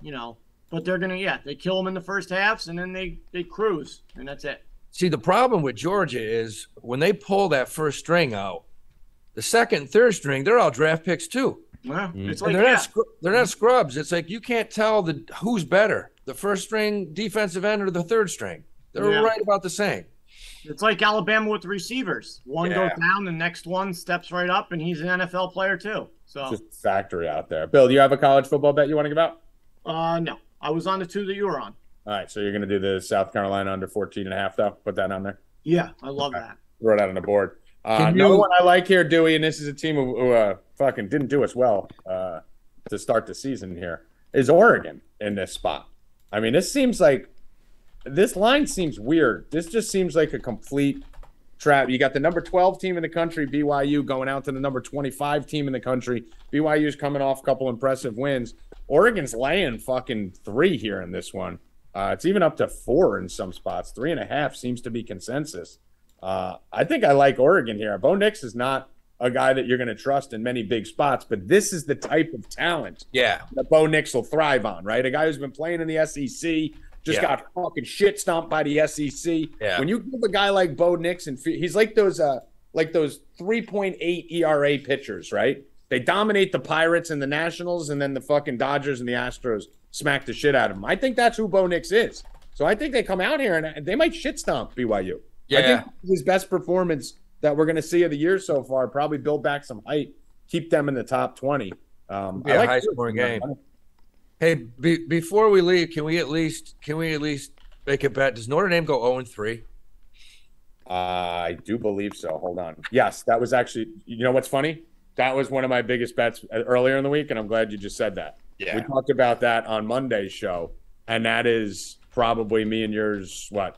but they're going to, they kill them in the first halves, and then they cruise, and that's it. See, the problem with Georgia is when they pull that first string out, the second and third string, they're all draft picks too. Well, it's like they're not scrubs. It's like you can't tell who's better, the first string defensive end or the third string. They're right about the same. It's like Alabama with receivers. One goes down, the next one steps right up, and he's an NFL player too. So it's just factory out there. Bill, do you have a college football bet you want to give out? No. I was on the two that you were on. All right, so you're going to do the South Carolina under 14.5, though? Put that on there? Yeah, I love that. Throw it out on the board. Another one I like here, Dewey, and this is a team who fucking didn't do us well to start the season here, is Oregon in this spot. I mean, this seems like this line seems weird. This just seems like a complete trap. You got the number 12 team in the country, BYU, going out to the number 25 team in the country. BYU's coming off a couple impressive wins. Oregon's laying fucking 3 here in this one. It's even up to 4 in some spots. 3.5 seems to be consensus. I think I like Oregon here. Bo Nix is not a guy that you're going to trust in many big spots, but this is the type of talent that Bo Nix will thrive on, right? A guy who's been playing in the SEC, just got fucking shit stomped by the SEC. Yeah. When you give a guy like Bo Nix, and he's like those 3.8 ERA pitchers, right? They dominate the Pirates and the Nationals, and then the fucking Dodgers and the Astros smack the shit out of him. I think that's who Bo Nix is. So I think they come out here and they might shit stomp BYU. Yeah. I think his best performance that we're going to see of the year so far, probably build back some hype, keep them in the top 20. I like a high scoring game. Hey, before we leave, can we at least make a bet? Does Notre Dame go 0-3? I do believe so. Hold on. Yes, that was actually, you know what's funny? That was one of my biggest bets earlier in the week, and I'm glad you just said that. Yeah. We talked about that on Monday's show, and that is probably me and yours, what,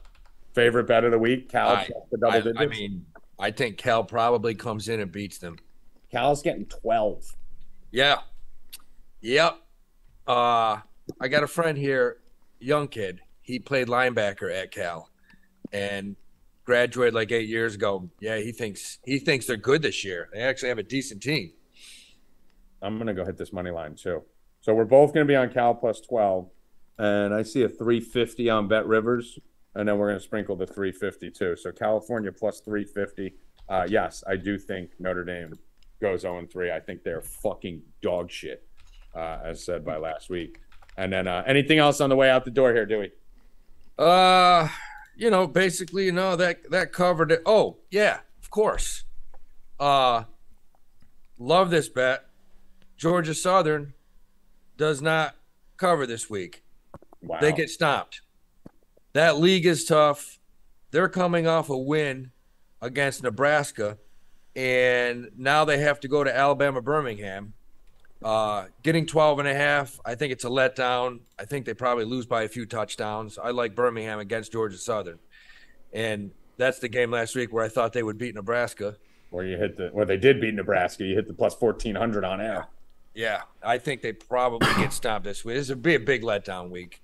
favorite bet of the week? Cal, the double digits? I mean, I think Cal probably comes in and beats them. Cal's getting 12. Yeah. Yep. I got a friend here, young kid. He played linebacker at Cal and graduated like 8 years ago. Yeah, he thinks they're good this year. They actually have a decent team. I'm going to go hit this money line too. So we're both going to be on Cal plus 12, and I see a 350 on Bet Rivers, and then we're going to sprinkle the 350 too. So California plus 350. Yes, I do think Notre Dame goes 0-3. I think they're fucking dog shit, as said by last week. And then anything else on the way out the door here, Dewey? That covered it. Oh, yeah, of course. Love this bet. Georgia Southern does not cover this week. Wow. They get stomped. That league is tough. They're coming off a win against Nebraska, and now they have to go to Alabama-Birmingham. Getting 12.5, I think it's a letdown. I think they probably lose by a few touchdowns. I like Birmingham against Georgia Southern. And that's the game last week where I thought they would beat Nebraska. Where they did beat Nebraska. You hit the plus 1,400 on air. Yeah, I think they probably get stopped this week. This would be a big letdown week.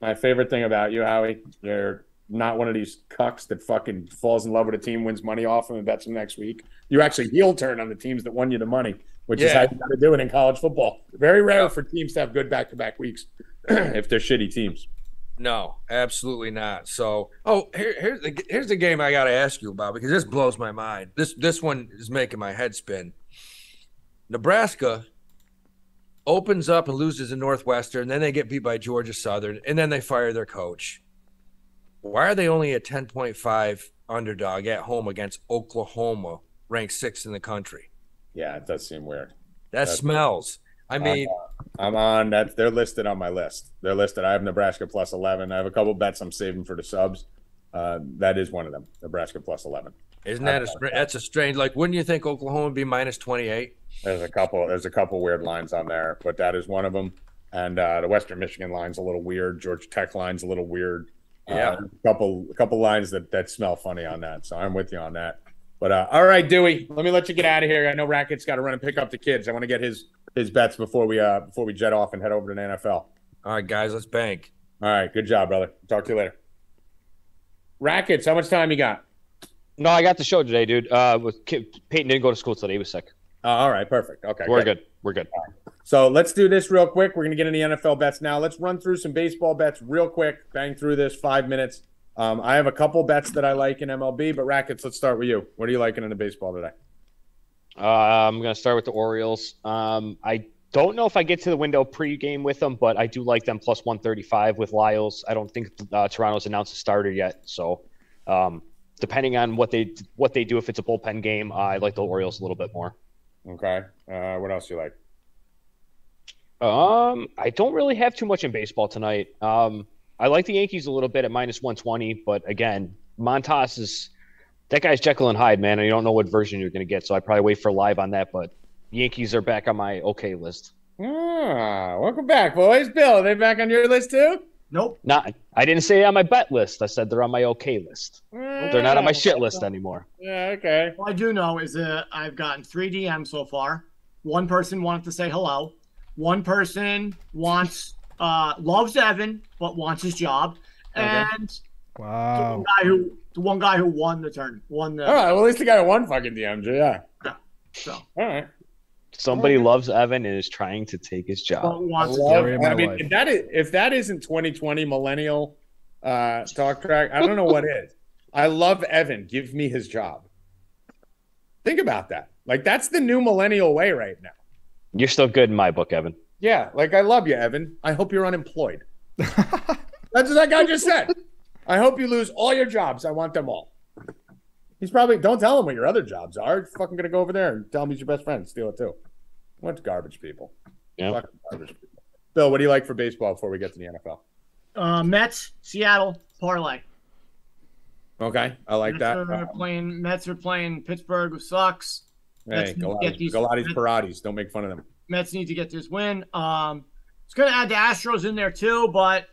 My favorite thing about you, Howie, you're not one of these cucks that fucking falls in love with a team, wins money off them, and bets them next week. You actually heel turn on the teams that won you the money, which is how you got to do it in college football. Very rare for teams to have good back-to-back weeks if they're shitty teams. No, absolutely not. So, here's the game I got to ask you about because this blows my mind. This one is making my head spin. Nebraska opens up and loses to Northwestern, then they get beat by Georgia Southern, and then they fire their coach. Why are they only a 10.5 underdog at home against Oklahoma, ranked 6th in the country? Yeah, it does seem weird. That smells. I mean, I'm on that. They're listed on my list. They're listed. I have Nebraska plus 11. I have a couple bets I'm saving for the subs. That is one of them. Nebraska plus 11. Isn't that that's a strange? Like, wouldn't you think Oklahoma would be minus 28? There's a couple weird lines on there, but that is one of them. And the Western Michigan line's a little weird. Georgia Tech line's a little weird. Yeah, a couple lines that smell funny on that. So I'm with you on that. But all right, Dewey, let me let you get out of here. I know Rackets got to run and pick up the kids. I want to get his bets before we jet off and head over to the NFL. All right, guys, let's bank. All right, good job, brother. Talk to you later. Rackets, how much time you got? No, I got the show today, dude. Peyton didn't go to school today; he was sick. All right, perfect. Okay, we're good. Right. So let's do this real quick. We're gonna get into NFL bets now. Let's run through some baseball bets real quick. Bang through this 5 minutes. I have a couple bets that I like in MLB, but Rackets, let's start with you. What are you liking in the baseball today? I'm gonna start with the Orioles. I don't know if I get to the window pregame with them, but I do like them plus 135 with Lyles. I don't think Toronto's announced a starter yet, so. Depending on what they do, if it's a bullpen game, I like the Orioles a little bit more. Okay. What else do you like? I don't really have too much in baseball tonight. I like the Yankees a little bit at minus 120, but again, Montas that guy's Jekyll and Hyde, man. I don't know what version you're going to get, so I probably wait for live on that. But Yankees are back on my okay list. Ah, welcome back, boys. Bill, are they back on your list too? Nope. Not. I didn't say on my bet list. I said they're on my okay list. They're not on my shit list anymore. Yeah, okay. All I do know is I've gotten 3 DMs so far. One person wanted to say hello. One person loves Evan but wants his job. Okay. And wow. The one guy who won the turn. All right, well, at least the guy who won fucking DMs. Yeah. So. All right. Somebody loves Evan and is trying to take his job. I mean, if that isn't 2020 millennial talk track, I don't know what is. I love Evan. Give me his job. Think about that. Like, that's the new millennial way right now. You're still good in my book, Evan. Yeah. Like, I love you, Evan. I hope you're unemployed. That's what that guy just said. I hope you lose all your jobs. I want them all. He's probably, don't tell him what your other jobs are. You're fucking going to go over there and tell him he's your best friend and steal it too. Went to garbage people. Yeah. Fucking garbage people. Bill, what do you like for baseball before we get to the NFL? Mets, Seattle, parlay. Okay, I like that. Mets are playing Pittsburgh, who sucks. Hey, Galati's Parades. Don't make fun of them. Mets need to get this win. It's going to add the Astros in there too, but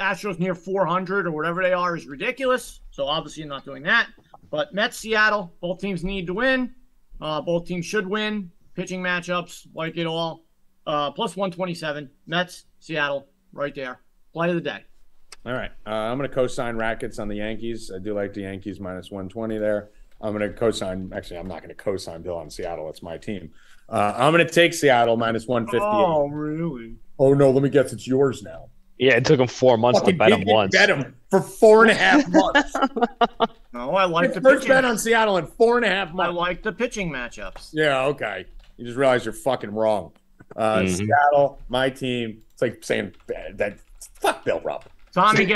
Astros near 400 or whatever they are is ridiculous. So obviously I'm not doing that. But Mets, Seattle, both teams need to win. Both teams should win. Pitching matchups, like it all. Plus 127, Mets, Seattle, right there. Play of the day. All right. I'm going to co-sign Rackets on the Yankees. I do like the Yankees minus 120 there. I'm going to co-sign. Actually, I'm not going to co-sign Bill on Seattle. It's my team. I'm going to take Seattle minus 158. Oh, really? Oh, no. Let me guess. It's yours now. Yeah, it took him 4 months to bet him once. Bet him for 4.5 months. Oh, I like the first bet on Seattle in 4.5 months. I like the pitching matchups. Yeah, okay. You just realize you're fucking wrong. Seattle, my team. It's like saying that fuck Bill Rupp. Tommy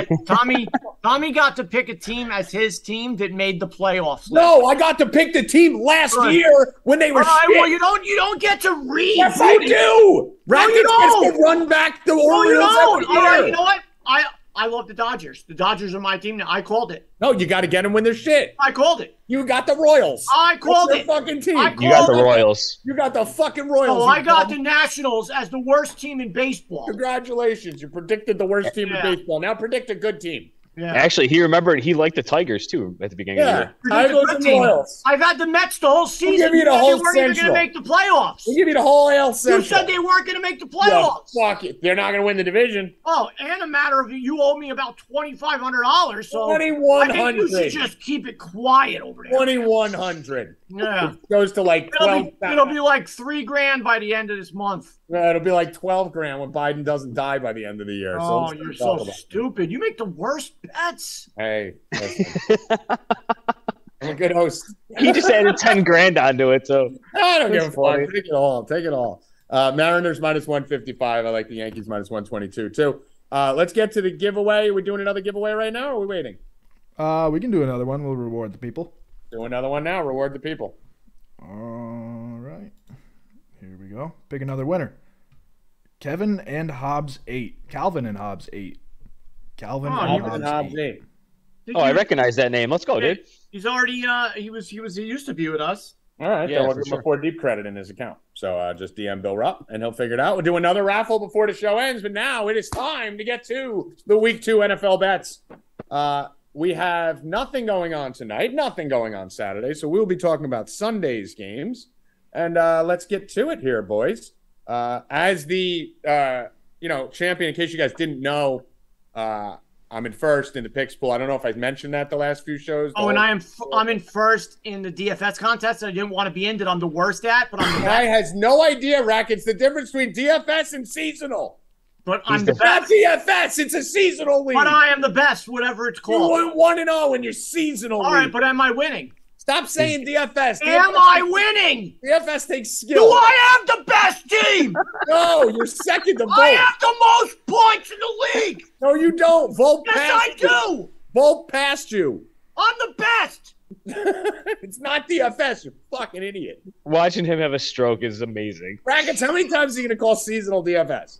got to pick a team as his team that made the playoffs. No, I got to pick the team last year when they were shit. Well, you don't get to read. Yes, I do. Rackets gets to run back the Orioles every year. Right, you know what? I love the Dodgers. The Dodgers are my team now. I called it. No, you got to get them when they're shit. I called it. You got the Royals. I called it. Fucking team. You got the Royals. You got the fucking Royals. Oh, I got the Nationals as the worst team in baseball. Congratulations. You predicted the worst team in baseball. Now predict a good team. Yeah. Actually, he remembered he liked the Tigers, too, at the beginning of the year. Tigers and Royals. I've had the Mets the whole season. We'll give you the whole Central. They weren't even going to make the playoffs. We'll give you the whole AL Central. You said they weren't going to make the playoffs. No, fuck it. They're not going to win the division. Oh, and a matter of you owe me about $2,500, so $2,100. I think you should just keep it quiet over there. $2,100. Yeah. It goes to like $12,000. It'll be like $3,000 by the end of this month. It'll be like $12,000 when Biden doesn't die by the end of the year. Oh, so you're so stupid. You make the worst bets. Hey, I'm a good host. He just added $10,000 onto it, so I don't give a fuck. Take it all. Take it all. Mariners minus 155. I like the Yankees minus 122 too. Let's get to the giveaway. Are we doing another giveaway right now, or are we waiting? We can do another one. We'll reward the people. Do another one now. Reward the people. All right. Here we go. Pick another winner. Kevin and Hobbs 8. Calvin and Hobbs 8. Calvin and Hobbs 8. I recognize that name. Let's go, dude. He's already he used to be with us. All right. Yeah, so we'll give him a 4Deep credit in his account. So just DM Bill Rupp and he'll figure it out. We'll do another raffle before the show ends, but now it is time to get to the week 2 NFL bets. We have nothing going on tonight, nothing going on Saturday, so we'll be talking about Sunday's games. And let's get to it here, boys. As the, champion, in case you guys didn't know, I'm in first in the picks pool. I don't know if I mentioned that the last few shows. Oh, and I'm in first in the DFS contest. I didn't want to be in that. I'm the worst at, but I'm the best. I has no idea, Rackets, the difference between DFS and seasonal. But I'm the best. Not DFS. It's a seasonal league. But I am the best, whatever it's called. You went 1-0 in your seasonal league. All right, but am I winning? Stop saying DFS. Am I winning? DFS takes skill. Do I have the best team? No, you're second to Volt. I have the most points in the league. No, you don't. Volt passed you. Yes, I do. Volt passed you. I'm the best. It's not DFS. You fucking idiot. Watching him have a stroke is amazing. Rackets, how many times are you going to call seasonal DFS?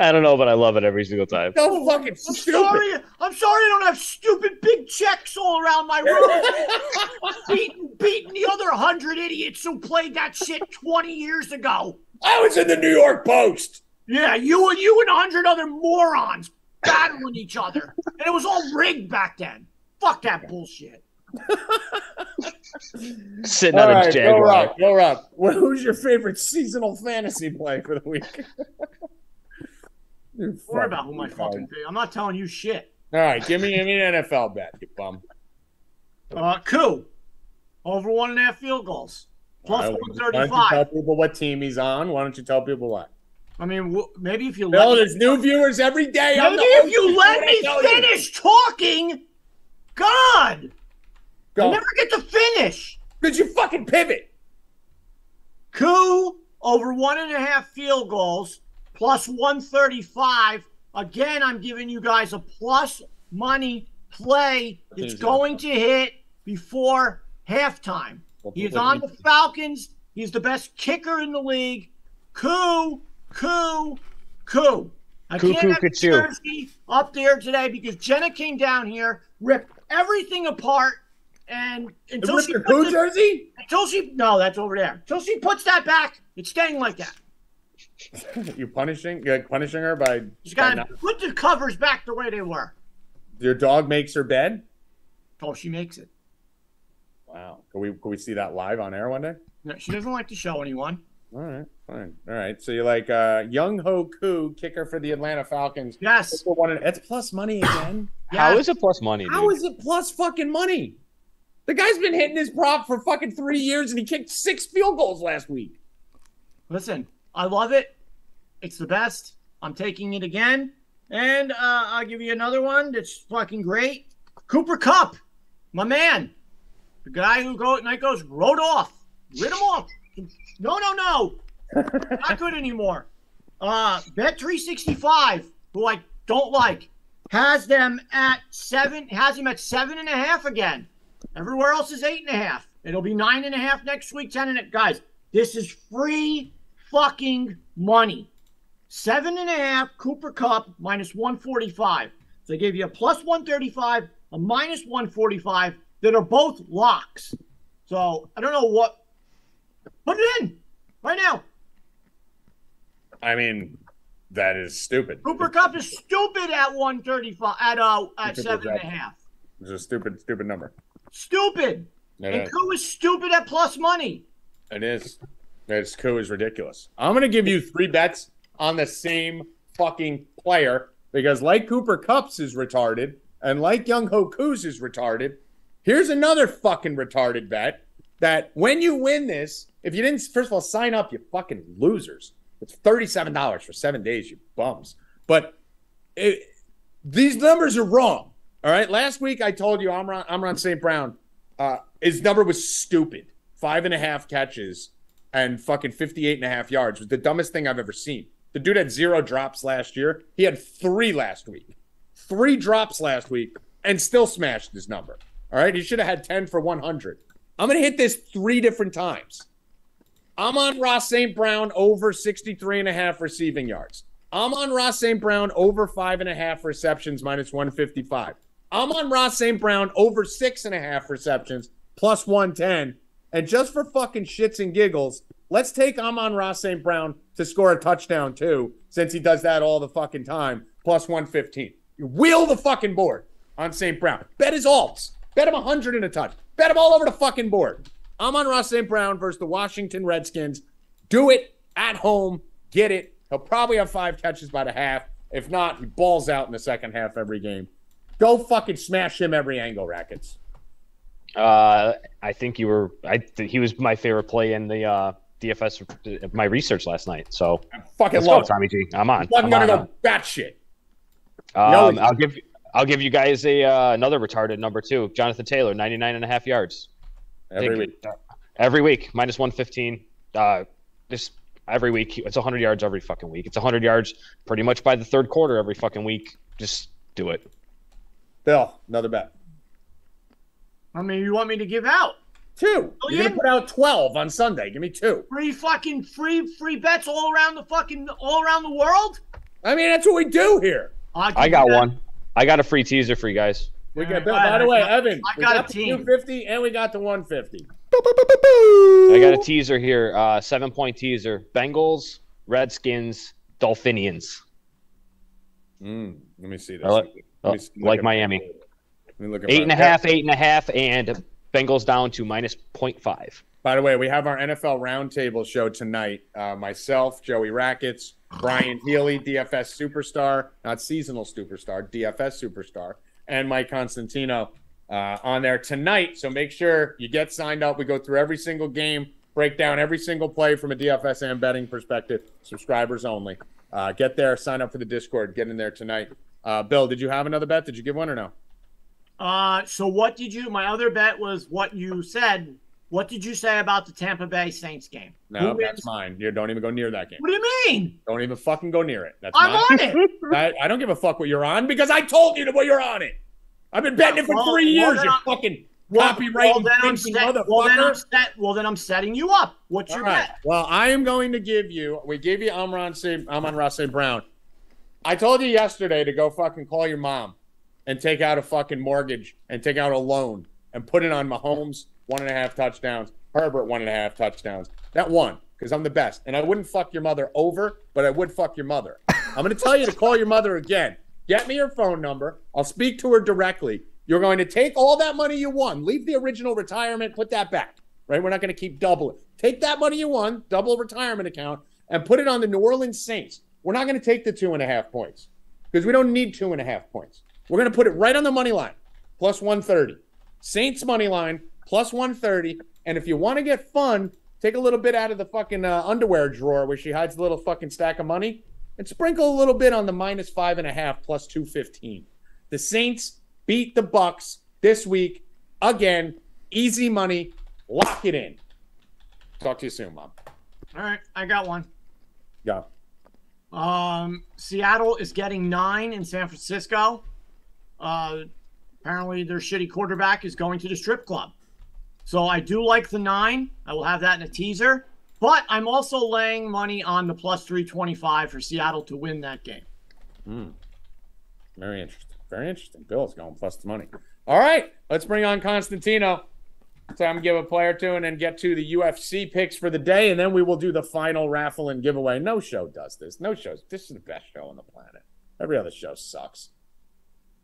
I don't know, but I love it every single time. So fucking stupid. I'm sorry I don't have stupid big checks all around my room. beating the other 100 idiots who played that shit 20 years ago. I was in the New York Post. Yeah, you and 100 other morons battling each other. And it was all rigged back then. Fuck that bullshit. Sitting on his Jaguar. Go Rob. Who's your favorite seasonal fantasy play for the week? Don't worry about who my fucking pay. I'm not telling you shit. All right, give me an NFL bet, you bum. Koo. Over 1.5 field goals. Plus 135. Why don't you tell people what team he's on? Why don't you tell people what? I mean, maybe if you let me. There's new viewers every day. Maybe if you let me finish talking. God. I never get to finish. Did you fucking pivot? Koo. Over 1.5 field goals. Plus 135. Again, I'm giving you guys a plus money play. It's going to hit before halftime. He is on the Falcons. He's the best kicker in the league. Coo, coo, coo. I can't have Jersey up there today because Jenna came down here, ripped everything apart, and until she puts your jersey, no, that's over there. Until she puts that back, it's staying like that. You're punishing her by. She's got to put the covers back the way they were. Your dog makes her bed. Oh, she makes it. Wow. Can we see that live on air one day? No, she doesn't like to show anyone. All right, fine. All right. So you're like Young Ho Koo, kicker for the Atlanta Falcons. Yes. That's plus money again. Yes. How is it plus money? Dude? How is it plus fucking money? The guy's been hitting his prop for fucking 3 years, and he kicked 6 field goals last week. Listen, I love it. It's the best. I'm taking it again. And I'll give you another one that's fucking great. Cooper Kupp, my man. The guy who goes, rode off. Rid him off. No, no, no. Not good anymore. Bet365, who I don't like, has him at 7.5 again. Everywhere else is 8.5. It'll be 9.5 next week, 10.5. Guys, this is free fucking money. 7.5 Cooper Kupp -145. So they gave you a +135, a -145 that are both locks. So I don't know what. Put it in right now. I mean, that is stupid. Cooper Kupp is stupid at 135 at 7.5. It's a stupid number. Stupid. And Koo is stupid at plus money. It is. It's Koo is ridiculous. I'm gonna give you 3 bets on the same fucking player because, like Cooper Kupp's is retarded, and like Young Ho Koo's is retarded. Here's another fucking retarded bet that when you win this. If you didn't, first of all, sign up, you fucking losers. It's $37 for 7 days, you bums. But these numbers are wrong, all right? Last week I told you Amon-Ra St. Brown, his number was stupid. 5.5 catches and fucking 58.5 yards was the dumbest thing I've ever seen. The dude had 0 drops last year. He had 3 last week. 3 drops last week and still smashed his number, all right? He should have had 10 for 100. I'm going to hit this 3 different times. Amon-Ra St. Brown over 63.5 receiving yards. Amon-Ra St. Brown over 5.5 receptions -155. Amon-Ra St. Brown over 6.5 receptions +110. And just for fucking shits and giggles, let's take Amon-Ra St. Brown to score a touchdown too, since he does that all the fucking time, +115. You wheel the fucking board on St. Brown. Bet his alts. Bet him 100 in a touch. Bet him all over the fucking board. Amon-Ra St. Brown versus the Washington Redskins. Do it at home. Get it. He'll probably have 5 catches by the half. If not, he balls out in the second half every game. Go fucking smash him every angle, Rackets. I think you were. He was my favorite play in the DFS. My research last night. So I fucking love Tommy G. I'm on. I'm gonna go batshit. I'll give you guys a another retarded number too. Jonathan Taylor, 99.5 yards. Every week, -115. This every week. It's 100 yards every fucking week. It's 100 yards pretty much by the third quarter every fucking week. Just do it. Bill, another bet. How many you want me to give out? 2. Oh, you're gonna put out 12 on Sunday. Give me 2. Free bets all around the world. I mean, that's what we do here. I got one. I got a free teaser for you guys. We got Bill. By the way, Evan, we got to 250 and we got to 150. I got a teaser here, 7-point teaser: Bengals, Redskins, Dolphinians. Let me see this. Like Miami. Let me look at 8.5, and Bengals down to -0.5. By the way, we have our NFL Roundtable show tonight. Myself, Joey Rackets, Brian Healy, DFS superstar, not seasonal superstar, DFS superstar. And Mike Constantino on there tonight. So make sure you get signed up. We go through every single game, break down every single play from a DFS and betting perspective, subscribers only. Get there, sign up for the Discord, get in there tonight. Bill, did you have another bet? Did you give one or no? So what did you – my other bet was what you said. What did you say about the Tampa Bay Saints game? No, that's mine. You don't even go near that game. What do you mean? Don't even fucking go near it. That's mine. I'm on it. I don't give a fuck what you're on because I told you what you're on it. I've been betting it for 3 years, you fucking Copyright. Well, then I'm setting you up. What's your bet? Well, I am going to give you. We gave you Amon-Ra St. Brown. I told you yesterday to go fucking call your mom and take out a fucking mortgage and take out a loan and put it on Mahomes 1.5 touchdowns, Herbert 1.5 touchdowns. That one, because I'm the best. And I wouldn't fuck your mother over, but I would fuck your mother. I'm going to tell you to call your mother again. Get me her phone number. I'll speak to her directly. You're going to take all that money you won, leave the original retirement, put that back, right? We're not going to keep doubling. Take that money you won, double retirement account, and put it on the New Orleans Saints. We're not going to take the 2.5 points because we don't need 2.5 points. We're going to put it right on the money line, plus 130. Saints money line, plus 130. And if you want to get fun, take a little bit out of the fucking underwear drawer where she hides the little fucking stack of money and sprinkle a little bit on the minus 5.5, plus 215. The Saints beat the Bucks this week. Again, easy money. Lock it in. Talk to you soon, Mom. All right. I got one. Yeah. Seattle is getting 9 in San Francisco. Apparently their shitty quarterback is going to the strip club. So I do like the 9. I will have that in a teaser. But I'm also laying money on the plus 325 for Seattle to win that game. Mm. Very interesting. Very interesting. Bill's going plus the money. All right. Let's bring on Constantino. Time to give a player to and then get to the UFC picks for the day. And then we will do the final raffle and giveaway. No show does this. No shows. This is the best show on the planet. Every other show sucks.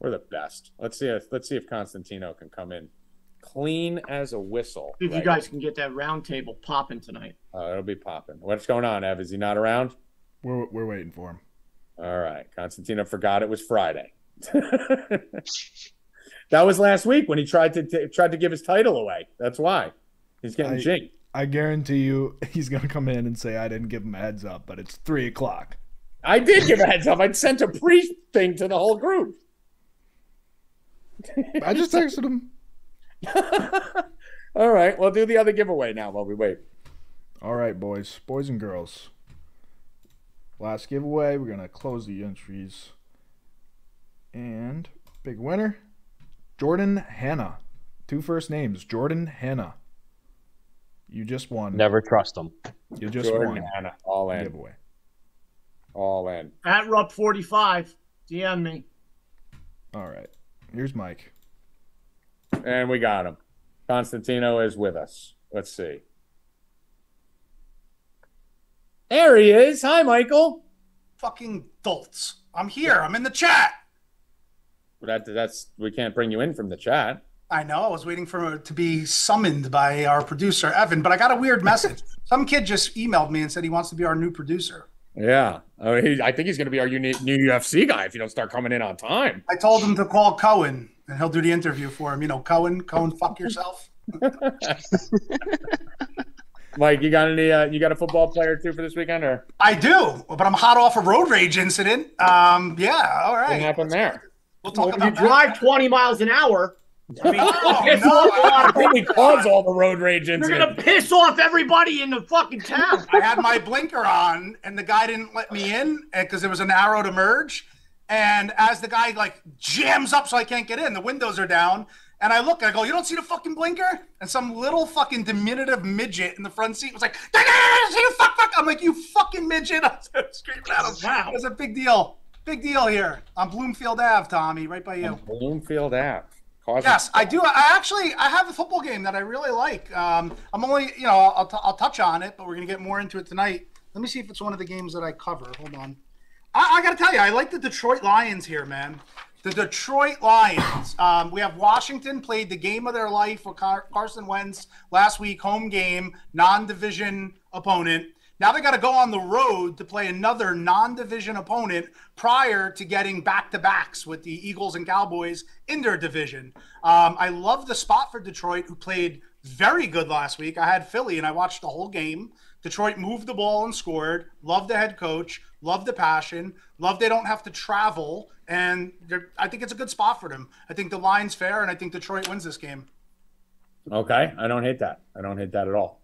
We're the best. Let's see if Constantino can come in clean as a whistle. If right? You guys can get that round table popping tonight. It'll be popping. What's going on, Ev? Is he not around? We're waiting for him. All right. Constantino forgot it was Friday. That was last week when he tried to give his title away. That's why he's getting jinked. I guarantee you, he's gonna come in and say I didn't give him a heads up, but it's 3 o'clock. I did give a heads up. I sent a pre thing to the whole group. I just texted him. All right, we'll do the other giveaway now while we wait. All right, boys and girls. Last giveaway. We're gonna close the entries. And big winner, Jordan Hanna. 2 first names, Jordan Hanna. You just won. Never trust him. You just Jordan won. Hanna. All in. Giveaway. All in. At Rupp45, DM me. All right. Here's Mike. And we got him. Constantino is with us. Let's see. There he is. Hi, Michael. Fucking dolts. I'm here. Yeah. I'm in the chat. We can't bring you in from the chat. I know. I was waiting for it to be summoned by our producer, Evan, but I got a weird message. Some kid just emailed me and said he wants to be our new producer. Yeah. I mean, I think he's going to be our new UFC guy if you don't start coming in on time. I told him to call Cohen, and he'll do the interview for him. You know, Cohen, fuck yourself. Mike, you got any? You got a football player too for this weekend, or? I do, but I'm hot off a road rage incident. Yeah. All right. What happened there? We'll talk about that. You drive 20 miles an hour. I mean, really cause all the road rage incidents. You're going to piss off everybody in the fucking town. I had my blinker on, and the guy didn't let me in because there was an arrow to merge. And as the guy, like, jams up so I can't get in, the windows are down. And I look, and I go, you don't see the fucking blinker? And some little fucking diminutive midget in the front seat was like, fuck, fuck. I'm like, you fucking midget. I was screaming at him. Wow. It was a big deal. Big deal here on Bloomfield Ave, Tommy, right by you. On Bloomfield Ave. Yes, I do. I have a football game that I really like. I'm only, you know, I'll touch on it, but we're going to get more into it tonight. Let me see if it's one of the games that I cover. Hold on. I got to tell you, I like the Detroit Lions here, man. The Detroit Lions. We have Washington played the game of their life with Carson Wentz last week, home game, non-division opponent. Now they got to go on the road to play another non-division opponent prior to getting back-to-backs with the Eagles and Cowboys in their division. I love the spot for Detroit, who played very good last week. I had Philly, and I watched the whole game. Detroit moved the ball and scored. Love the head coach. Love the passion. Love they don't have to travel. And I think it's a good spot for them. I think the line's fair, and I think Detroit wins this game. Okay. I don't hate that. I don't hate that at all.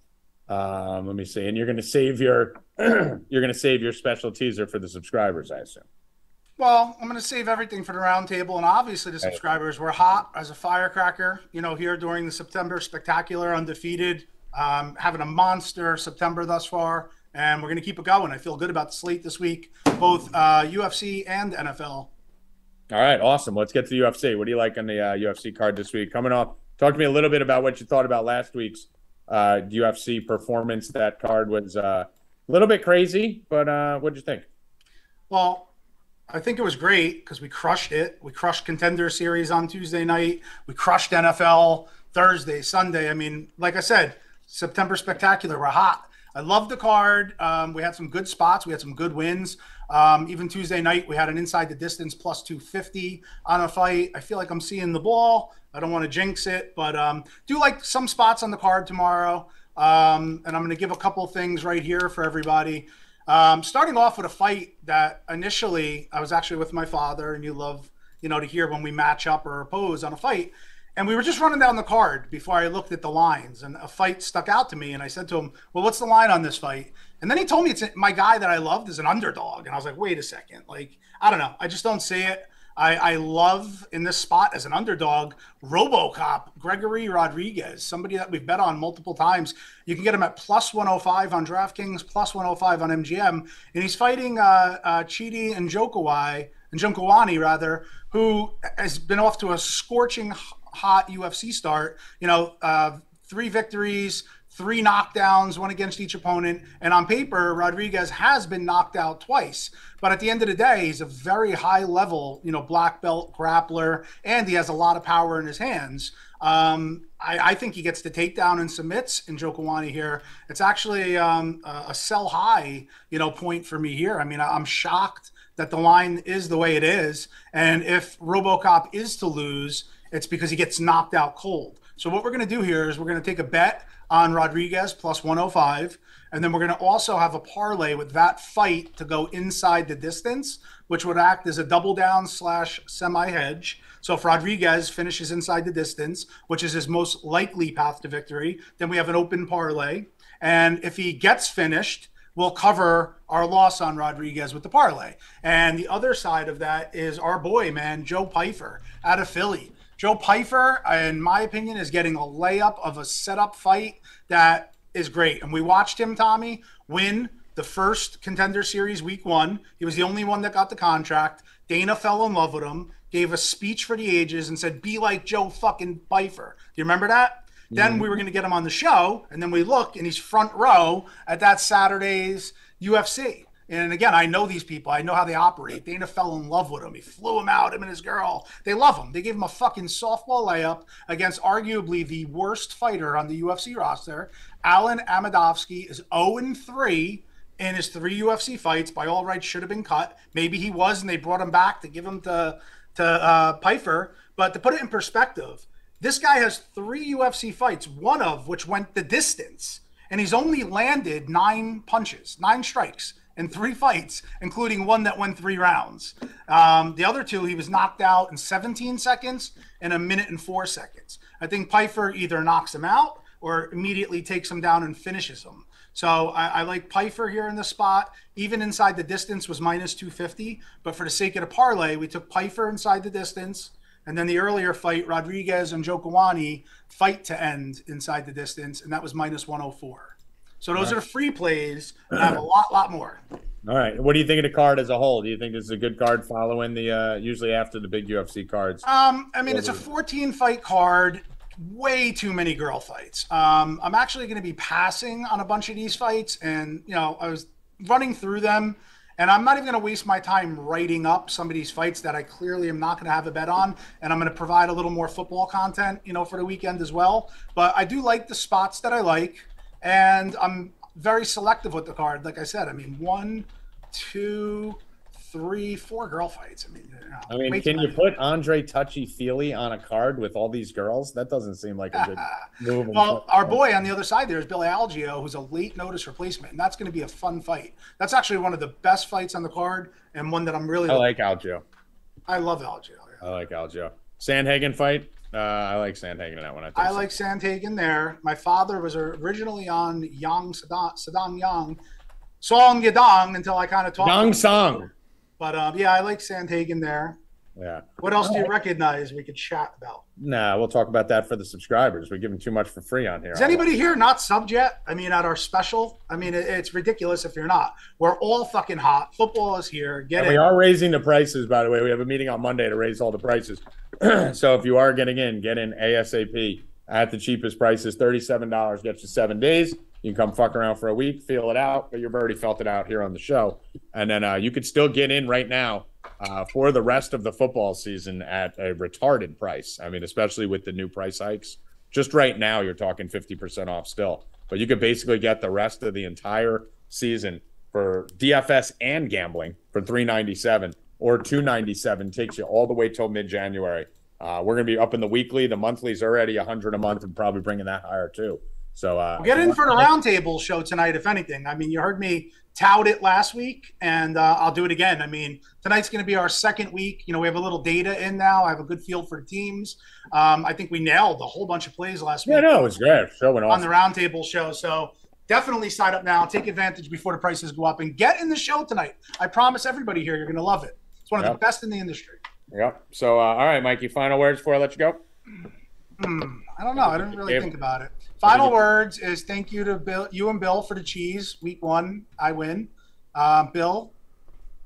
Let me see. And you're going to save your special teaser for the subscribers, I assume. Well, I'm going to save everything for the roundtable, and obviously the subscribers were hot as a firecracker, you know, here during the September Spectacular, undefeated, having a monster September thus far, and we're going to keep it going. I feel good about the slate this week, both UFC and NFL. All right, awesome. Let's get to UFC. What do you like on the UFC card this week? Coming off, talk to me a little bit about what you thought about last week's UFC performance. That card was a little bit crazy, but what did you think? Well, I think it was great because we crushed it. We crushed Contender Series on Tuesday night. We crushed NFL Thursday, Sunday. I mean, like I said, September Spectacular. We're hot. I love the card. We had some good spots. We had some good wins. Even Tuesday night, we had an inside the distance plus 250 on a fight. I feel like I'm seeing the ball. I don't want to jinx it, but do like some spots on the card tomorrow. And I'm going to give a couple things right here for everybody. Starting off with a fight that initially I was actually with my father, and you love, you know, to hear when we match up or oppose on a fight. And we were just running down the card before I looked at the lines, and a fight stuck out to me. And I said to him, well, what's the line on this fight? And then he told me it's my guy that I loved is an underdog. And I was like, wait a second. Like, I don't know. I just don't see it. I love in this spot as an underdog, RoboCop, Gregory Rodriguez, somebody that we've bet on multiple times. You can get him at plus 105 on DraftKings, plus 105 on MGM. And he's fighting Chidi Njokuani, who has been off to a scorching hot UFC start. You know, 3 victories, 3 knockdowns, 1 against each opponent. And on paper, Rodriguez has been knocked out twice. But at the end of the day, he's a very high level, you know, black belt grappler, and he has a lot of power in his hands. I think he gets the takedown and submits Njokuani here. It's actually a sell high, you know, point for me here. I mean, I'm shocked that the line is the way it is. And if RoboCop is to lose, it's because he gets knocked out cold. So what we're going to do here is we're going to take a bet on Rodriguez plus 105, and then we're going to also have a parlay with that fight to go inside the distance, which would act as a double down slash semi hedge. So if Rodriguez finishes inside the distance, which is his most likely path to victory, then we have an open parlay. And if he gets finished, we'll cover our loss on Rodriguez with the parlay. And the other side of that is our boy, man, Joe Pyfer out of Philly. Joe Pyfer, in my opinion, is getting a layup of a setup fight that is great. And we watched him, Tommy, win the first Contender Series week 1. He was the only one that got the contract. Dana fell in love with him, gave a speech for the ages, and said, be like Joe fucking Pyfer. Do you remember that? Mm-hmm. Then we were going to get him on the show, and then we look, and he's front row at that Saturday's UFC. And again, I know these people. I know how they operate. Dana fell in love with him. He flew him out, him and his girl. They love him. They gave him a fucking softball layup against arguably the worst fighter on the UFC roster. Alan Amadovsky is 0-3 in his 3 UFC fights. By all rights, should have been cut. Maybe he was, and they brought him back to give him to Pyfer. But to put it in perspective, this guy has 3 UFC fights, one of which went the distance. And he's only landed 9 punches, 9 strikes. In 3 fights, including one that went 3 rounds. The other 2, he was knocked out in 17 seconds and 1 minute and 4 seconds. I think Pyfer either knocks him out or immediately takes him down and finishes him. So I like Pyfer here in the spot. Even inside the distance was minus 250. But for the sake of the parlay, we took Pyfer inside the distance. And then the earlier fight, Rodriguez and Njokuani, fight to end inside the distance. And that was minus 104. So those are the free plays, and I have a lot more. All right. What do you think of the card as a whole? Do you think this is a good card following the usually after the big UFC cards? I mean, it's a 14-fight card, way too many girl fights. I'm actually going to be passing on a bunch of these fights, and, you know, I was running through them, and I'm not even going to waste my time writing up some of these fights that I clearly am not going to have a bet on, and I'm going to provide a little more football content, you know, for the weekend as well. But I do like the spots that I like. And I'm very selective with the card. Like I said, I mean, 1, 2, 3, 4 girl fights. I mean, can you put Andre Touchy-Feely on a card with all these girls? That doesn't seem like a good move. Well, our boy on the other side there is Bill Algeo, who's a late-notice replacement, and that's going to be a fun fight. That's actually one of the best fights on the card and one that I'm really – I like Algeo. I love Algeo. Yeah. I like Algeo. Sandhagen fight? I like Sandhagen in that one. I like Sandhagen there. My father was originally on Yang Sadang Yang, Song Yadong until I kind of talked. Yang Song. But yeah, I like Sandhagen there. Yeah. What else do you recognize we could chat about? Nah, we'll talk about that for the subscribers. We give them too much for free on here. Is anybody here not subbed yet? I mean, at our special? I mean, it's ridiculous if you're not. We're all fucking hot. Football is here. Get it. We are raising the prices, by the way. We have a meeting on Monday to raise all the prices. So if you are getting in, get in ASAP at the cheapest prices. $37 gets you 7 days. You can come fuck around for a week, feel it out, but you've already felt it out here on the show. And then you could still get in right now for the rest of the football season at a retarded price. I mean, especially with the new price hikes. Just right now, you're talking 50% off still. But you could basically get the rest of the entire season for DFS and gambling for $397 or $297. Takes you all the way till mid-January. We're going to be up in the weekly. The monthly's already $100 a month and probably bringing that higher too. So get in for the roundtable show tonight, if anything. I mean, you heard me tout it last week, and I'll do it again. I mean, tonight's going to be our second week. You know, we have a little data in now. I have a good feel for teams. I think we nailed a whole bunch of plays last week. Yeah, no, it was great. Show went on the roundtable show. So definitely sign up now. Take advantage before the prices go up, and get in the show tonight. I promise everybody here, you're going to love it. It's one of the best in the industry. Yep. So all right, Mikey, final words before I let you go. I don't know. I didn't really think about it. Final words is thank you to Bill, you and Bill for the cheese. Week one, I win. Bill,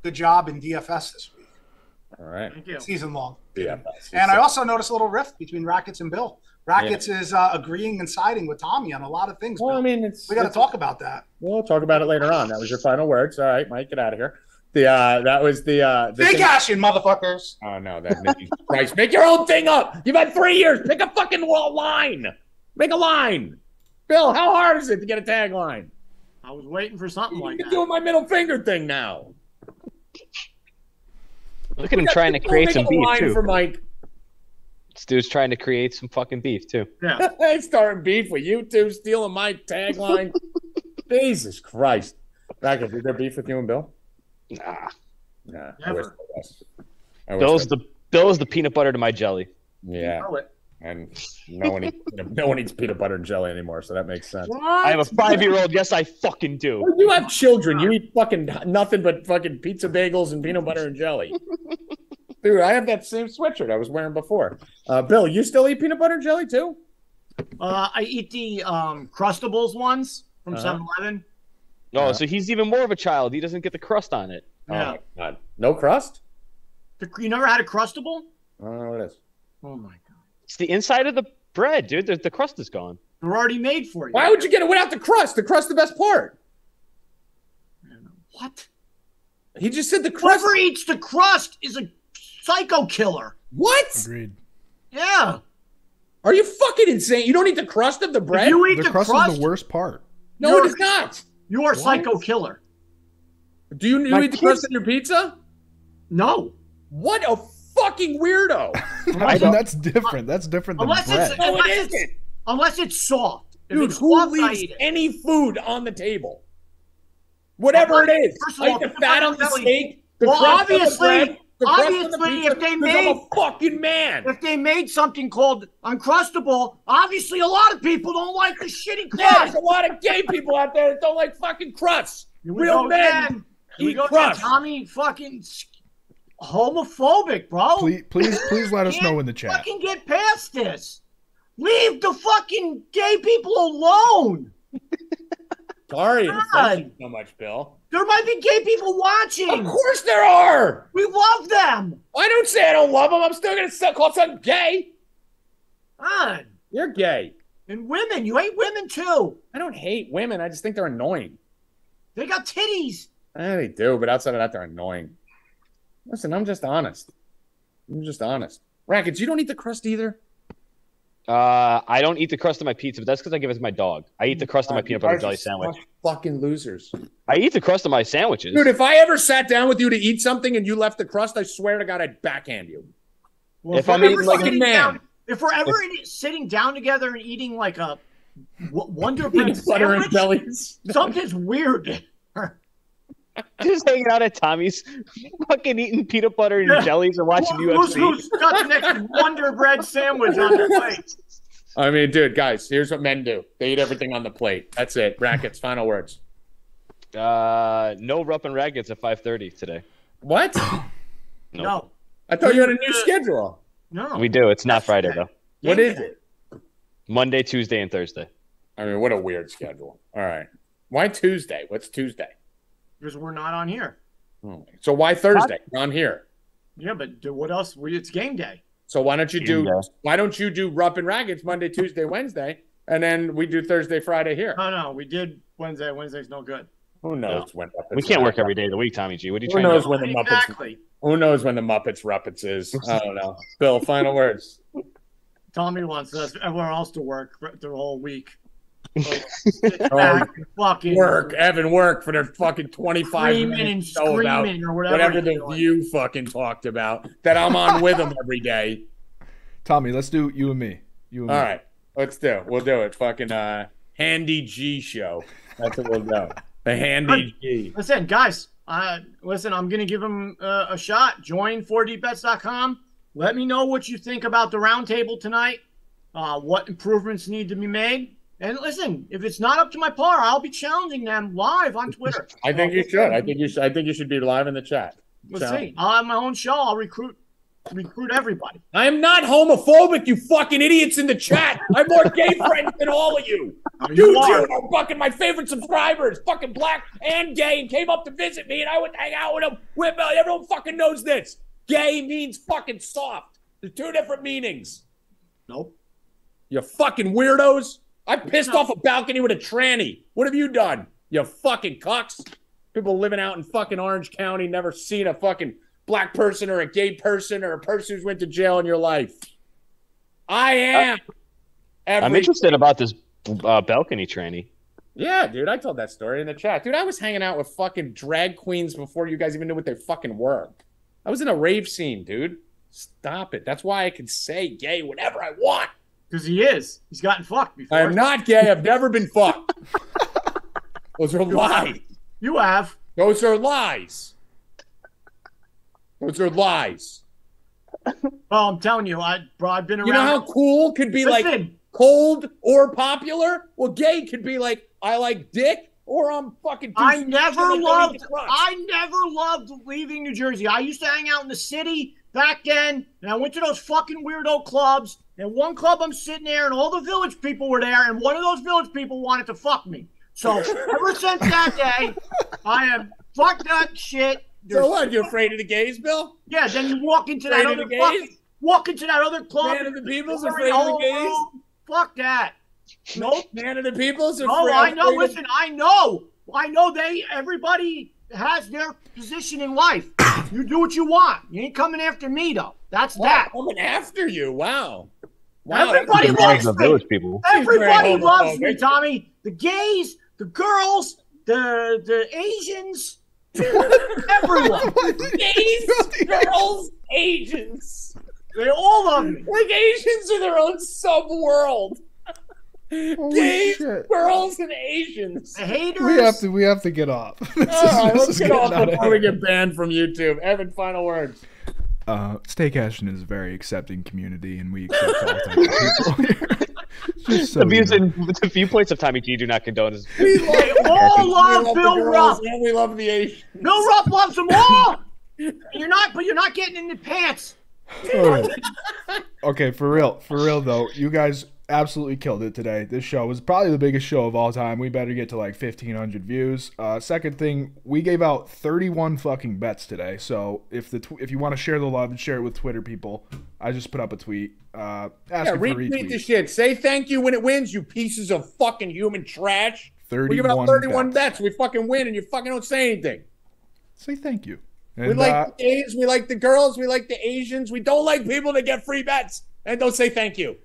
good job in DFS this week. All right. Thank you. Season long. Yeah. And I also noticed a little rift between Rackets and Bill. Rackets is agreeing and siding with Tommy on a lot of things. Well, Bill. I mean, we got to talk about that. We'll talk about it later on. That was your final words. All right, Mike, get out of here. That was the big Ashen, motherfuckers. Oh no, Christ, make your own thing up. You've had 3 years. Make a fucking line. Make a line. Bill, how hard is it to get a tagline? I was waiting for something like that. You're doing my middle finger thing now. Look at him trying to create some beef too. For Mike. This dude's trying to create some fucking beef too. Yeah, I starting beef with you two stealing my tagline. Jesus Christ, Rackets, is there beef with you and Bill? Nah. Never. Bill's the peanut butter to my jelly. Yeah. You know it. And no one eats peanut butter and jelly anymore, so that makes sense. What? I have a 5-year-old. Yes, I fucking do. Well, you have children. You eat fucking nothing but fucking pizza bagels and peanut butter and jelly. Dude, I have that same sweatshirt I was wearing before. Bill, you still eat peanut butter and jelly too? I eat the Crustables ones from 7-Eleven. No, so he's even more of a child. He doesn't get the crust on it. Yeah. Oh, my God. No crust? You never had a Crustable? I don't know what it is. Oh, my God. It's the inside of the bread, dude. The crust is gone. They're already made for you. Why would you get it without the crust? The crust is the best part. I don't know. What? He just said the crust. Whoever eats the crust is a psycho killer. What? Agreed. Yeah. Are you fucking insane? You don't eat the crust of the bread? If you eat the crust is the worst part. No, it is not. You are a psycho killer. Do you eat the crust on your pizza? No. What a fucking weirdo. I mean, that's different. That's different than bread. Unless it's soft. Dude, who leaves any food on the table? Whatever it is. Like the fat on the steak, the crust on the bread, the crust on the pizza, I'm a fucking man. If they made something called Uncrustable, obviously a lot of people don't like the shitty crust. Yeah, there's a lot of gay people out there that don't like fucking crusts. Real men eat crust. Tommy fucking homophobic, bro. Please let us know in the chat. Fucking get past this. Leave the fucking gay people alone. Sorry to thank you so much, Bill. There might be gay people watching. Of course there are. We love them. I don't say I don't love them. I'm still going to call something gay. God. You're gay. And women. You hate women, too. I don't hate women. I just think they're annoying. They got titties. They do, but outside of that, they're annoying. Listen, I'm just honest. Rackets, you don't eat the crust either? I don't eat the crust on my pizza, but that's because I give it to my dog. I eat the crust on my peanut butter and jelly sandwich. Fucking losers. I eat the crust on my sandwiches. Dude, if I ever sat down with you to eat something and you left the crust, I swear to God, I'd backhand you. Well, if I'm ever fucking man. Down, if we're ever sitting down together and eating like a Wonder Bread sandwich, something's weird. Just hanging out at Tommy's, fucking eating peanut butter and jellies and watching UFC. Who's got the next Wonder Bread sandwich on their plate? I mean, dude, guys, here's what men do. They eat everything on the plate. That's it. Rackets, final words. No Rupp and Rackets at 5:30 today. What? No. I thought you had a new schedule. No. We do. It's not Friday, though. Yeah. What is it? Monday, Tuesday, and Thursday. I mean, what a weird schedule. All right. Why Tuesday? What's Tuesday? Because we're not on here. So why Thursday? We're on here. Yeah, but what else? It's game day. So why don't you do Rupp and Rackets Monday, Tuesday, Wednesday, and then we do Thursday, Friday here? No, no. We did Wednesday. Wednesday's no good. Who knows when Muppets we can't work every day of the week, Tommy G. What are you trying to do? When the Muppets, exactly. Who knows when the Muppets Ruppets is? I don't know. Bill, final words. Tommy wants us, everyone else, to work the whole week. Work, Evan, work for their fucking 25 minutes and screaming or whatever the View fucking talked about that I'm on with them every day. Tommy, let's do you and me. All right, let's do. We'll do it. Fucking Handy G show. That's what we'll do. The Handy G. Listen, guys. Listen, I'm gonna give him a shot. Join 4dbets.com. Let me know what you think about the roundtable tonight. What improvements need to be made. And listen, if it's not up to my par, I'll be challenging them live on Twitter. I think you should. I think you should be live in the chat. Let's see. I'll have my own show. I'll recruit everybody. I am not homophobic, you fucking idiots in the chat. I'm more gay friends than all of you. You two are fucking my favorite subscribers, fucking black and gay, and came up to visit me, and I would hang out with them. Everyone fucking knows this. Gay means fucking soft. There's two different meanings. Nope. You fucking weirdos. I pissed off a balcony with a tranny. What have you done, you fucking cucks? People living out in fucking Orange County, never seen a fucking black person or a gay person or a person who's went to jail in your life. I am. I'm interested about this balcony tranny. Yeah, dude, I told that story in the chat. Dude, I was hanging out with fucking drag queens before you guys even knew what they fucking were. I was in a rave scene, dude. Stop it. That's why I can say gay whatever I want. Because he is. He's gotten fucked before. I am not gay. I've never been fucked. Those are lies. You have. Those are lies. Those are lies. Well, I'm telling you, I've been around. You know how cool could be like cold or popular? Well, gay could be like, I like dick or I'm fucking. I never loved leaving New Jersey. I used to hang out in the city back then, and I went to those fucking weirdo clubs. And one club I'm sitting there, and all the village people were there, and one of those village people wanted to fuck me. So ever since that day, I have fucked that shit. So what? You afraid of the gays, Bill? Yeah. Then you walk into that other club. Man of the people's afraid of the gays. Fuck that. Nope. Man of the people's afraid. Oh, I know. Listen, I know. I know. Everybody has their position in life. You do what you want. You ain't coming after me, though. That's that. Coming after you. Wow. Wow. Everybody loves me. Everybody loves me, Tommy. The gays, the girls, the Asians, everyone. Gays, girls, Asians. They all love me. Like Asians are their own sub-world. Gays, girls, and Asians. The haters. We have to get off. Let's get off before we get banned from YouTube. Evan, final words. Staycation is a very accepting community, and we accept all types of people here. So the viewpoints of Tommy G do not condone us. We all love Bill Rupp. And we love the Asians. Bill Rupp loves them all. But you're not getting in the pants. Oh. Okay, for real though, you guys absolutely killed it today. This show was probably the biggest show of all time. We better get to like 1,500 views. Second thing, we gave out 31 fucking bets today. So if you want to share the love and share it with Twitter people, I just put up a tweet. Retweet the shit. Say thank you when it wins, you pieces of fucking human trash. We give out 31 bets. We fucking win, and you fucking don't say anything. Say thank you. And, we like the gays. We like the girls. We like the Asians. We don't like people that get free bets and don't say thank you.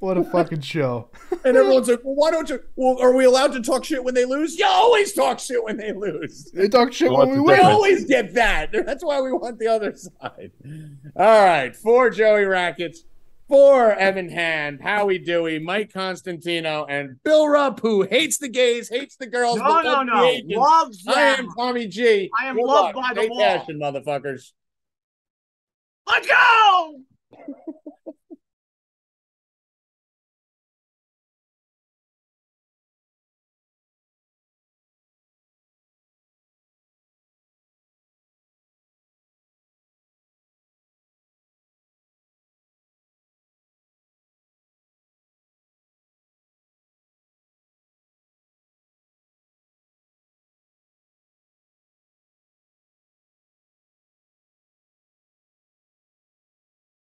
What a fucking show. And everyone's like, well, why don't you? Well, are we allowed to talk shit when they lose? You always talk shit when they lose. They talk shit when we win. We always get that. That's why we want the other side. All right. For Joey Rackets, for Evan Hand, Howie Dewey, Mike Constantino, and Bill Rupp, who hates the gays, hates the girls. No. Loves them. I am Tommy G. I am loved by the wall. Passion, motherfuckers. Let's go!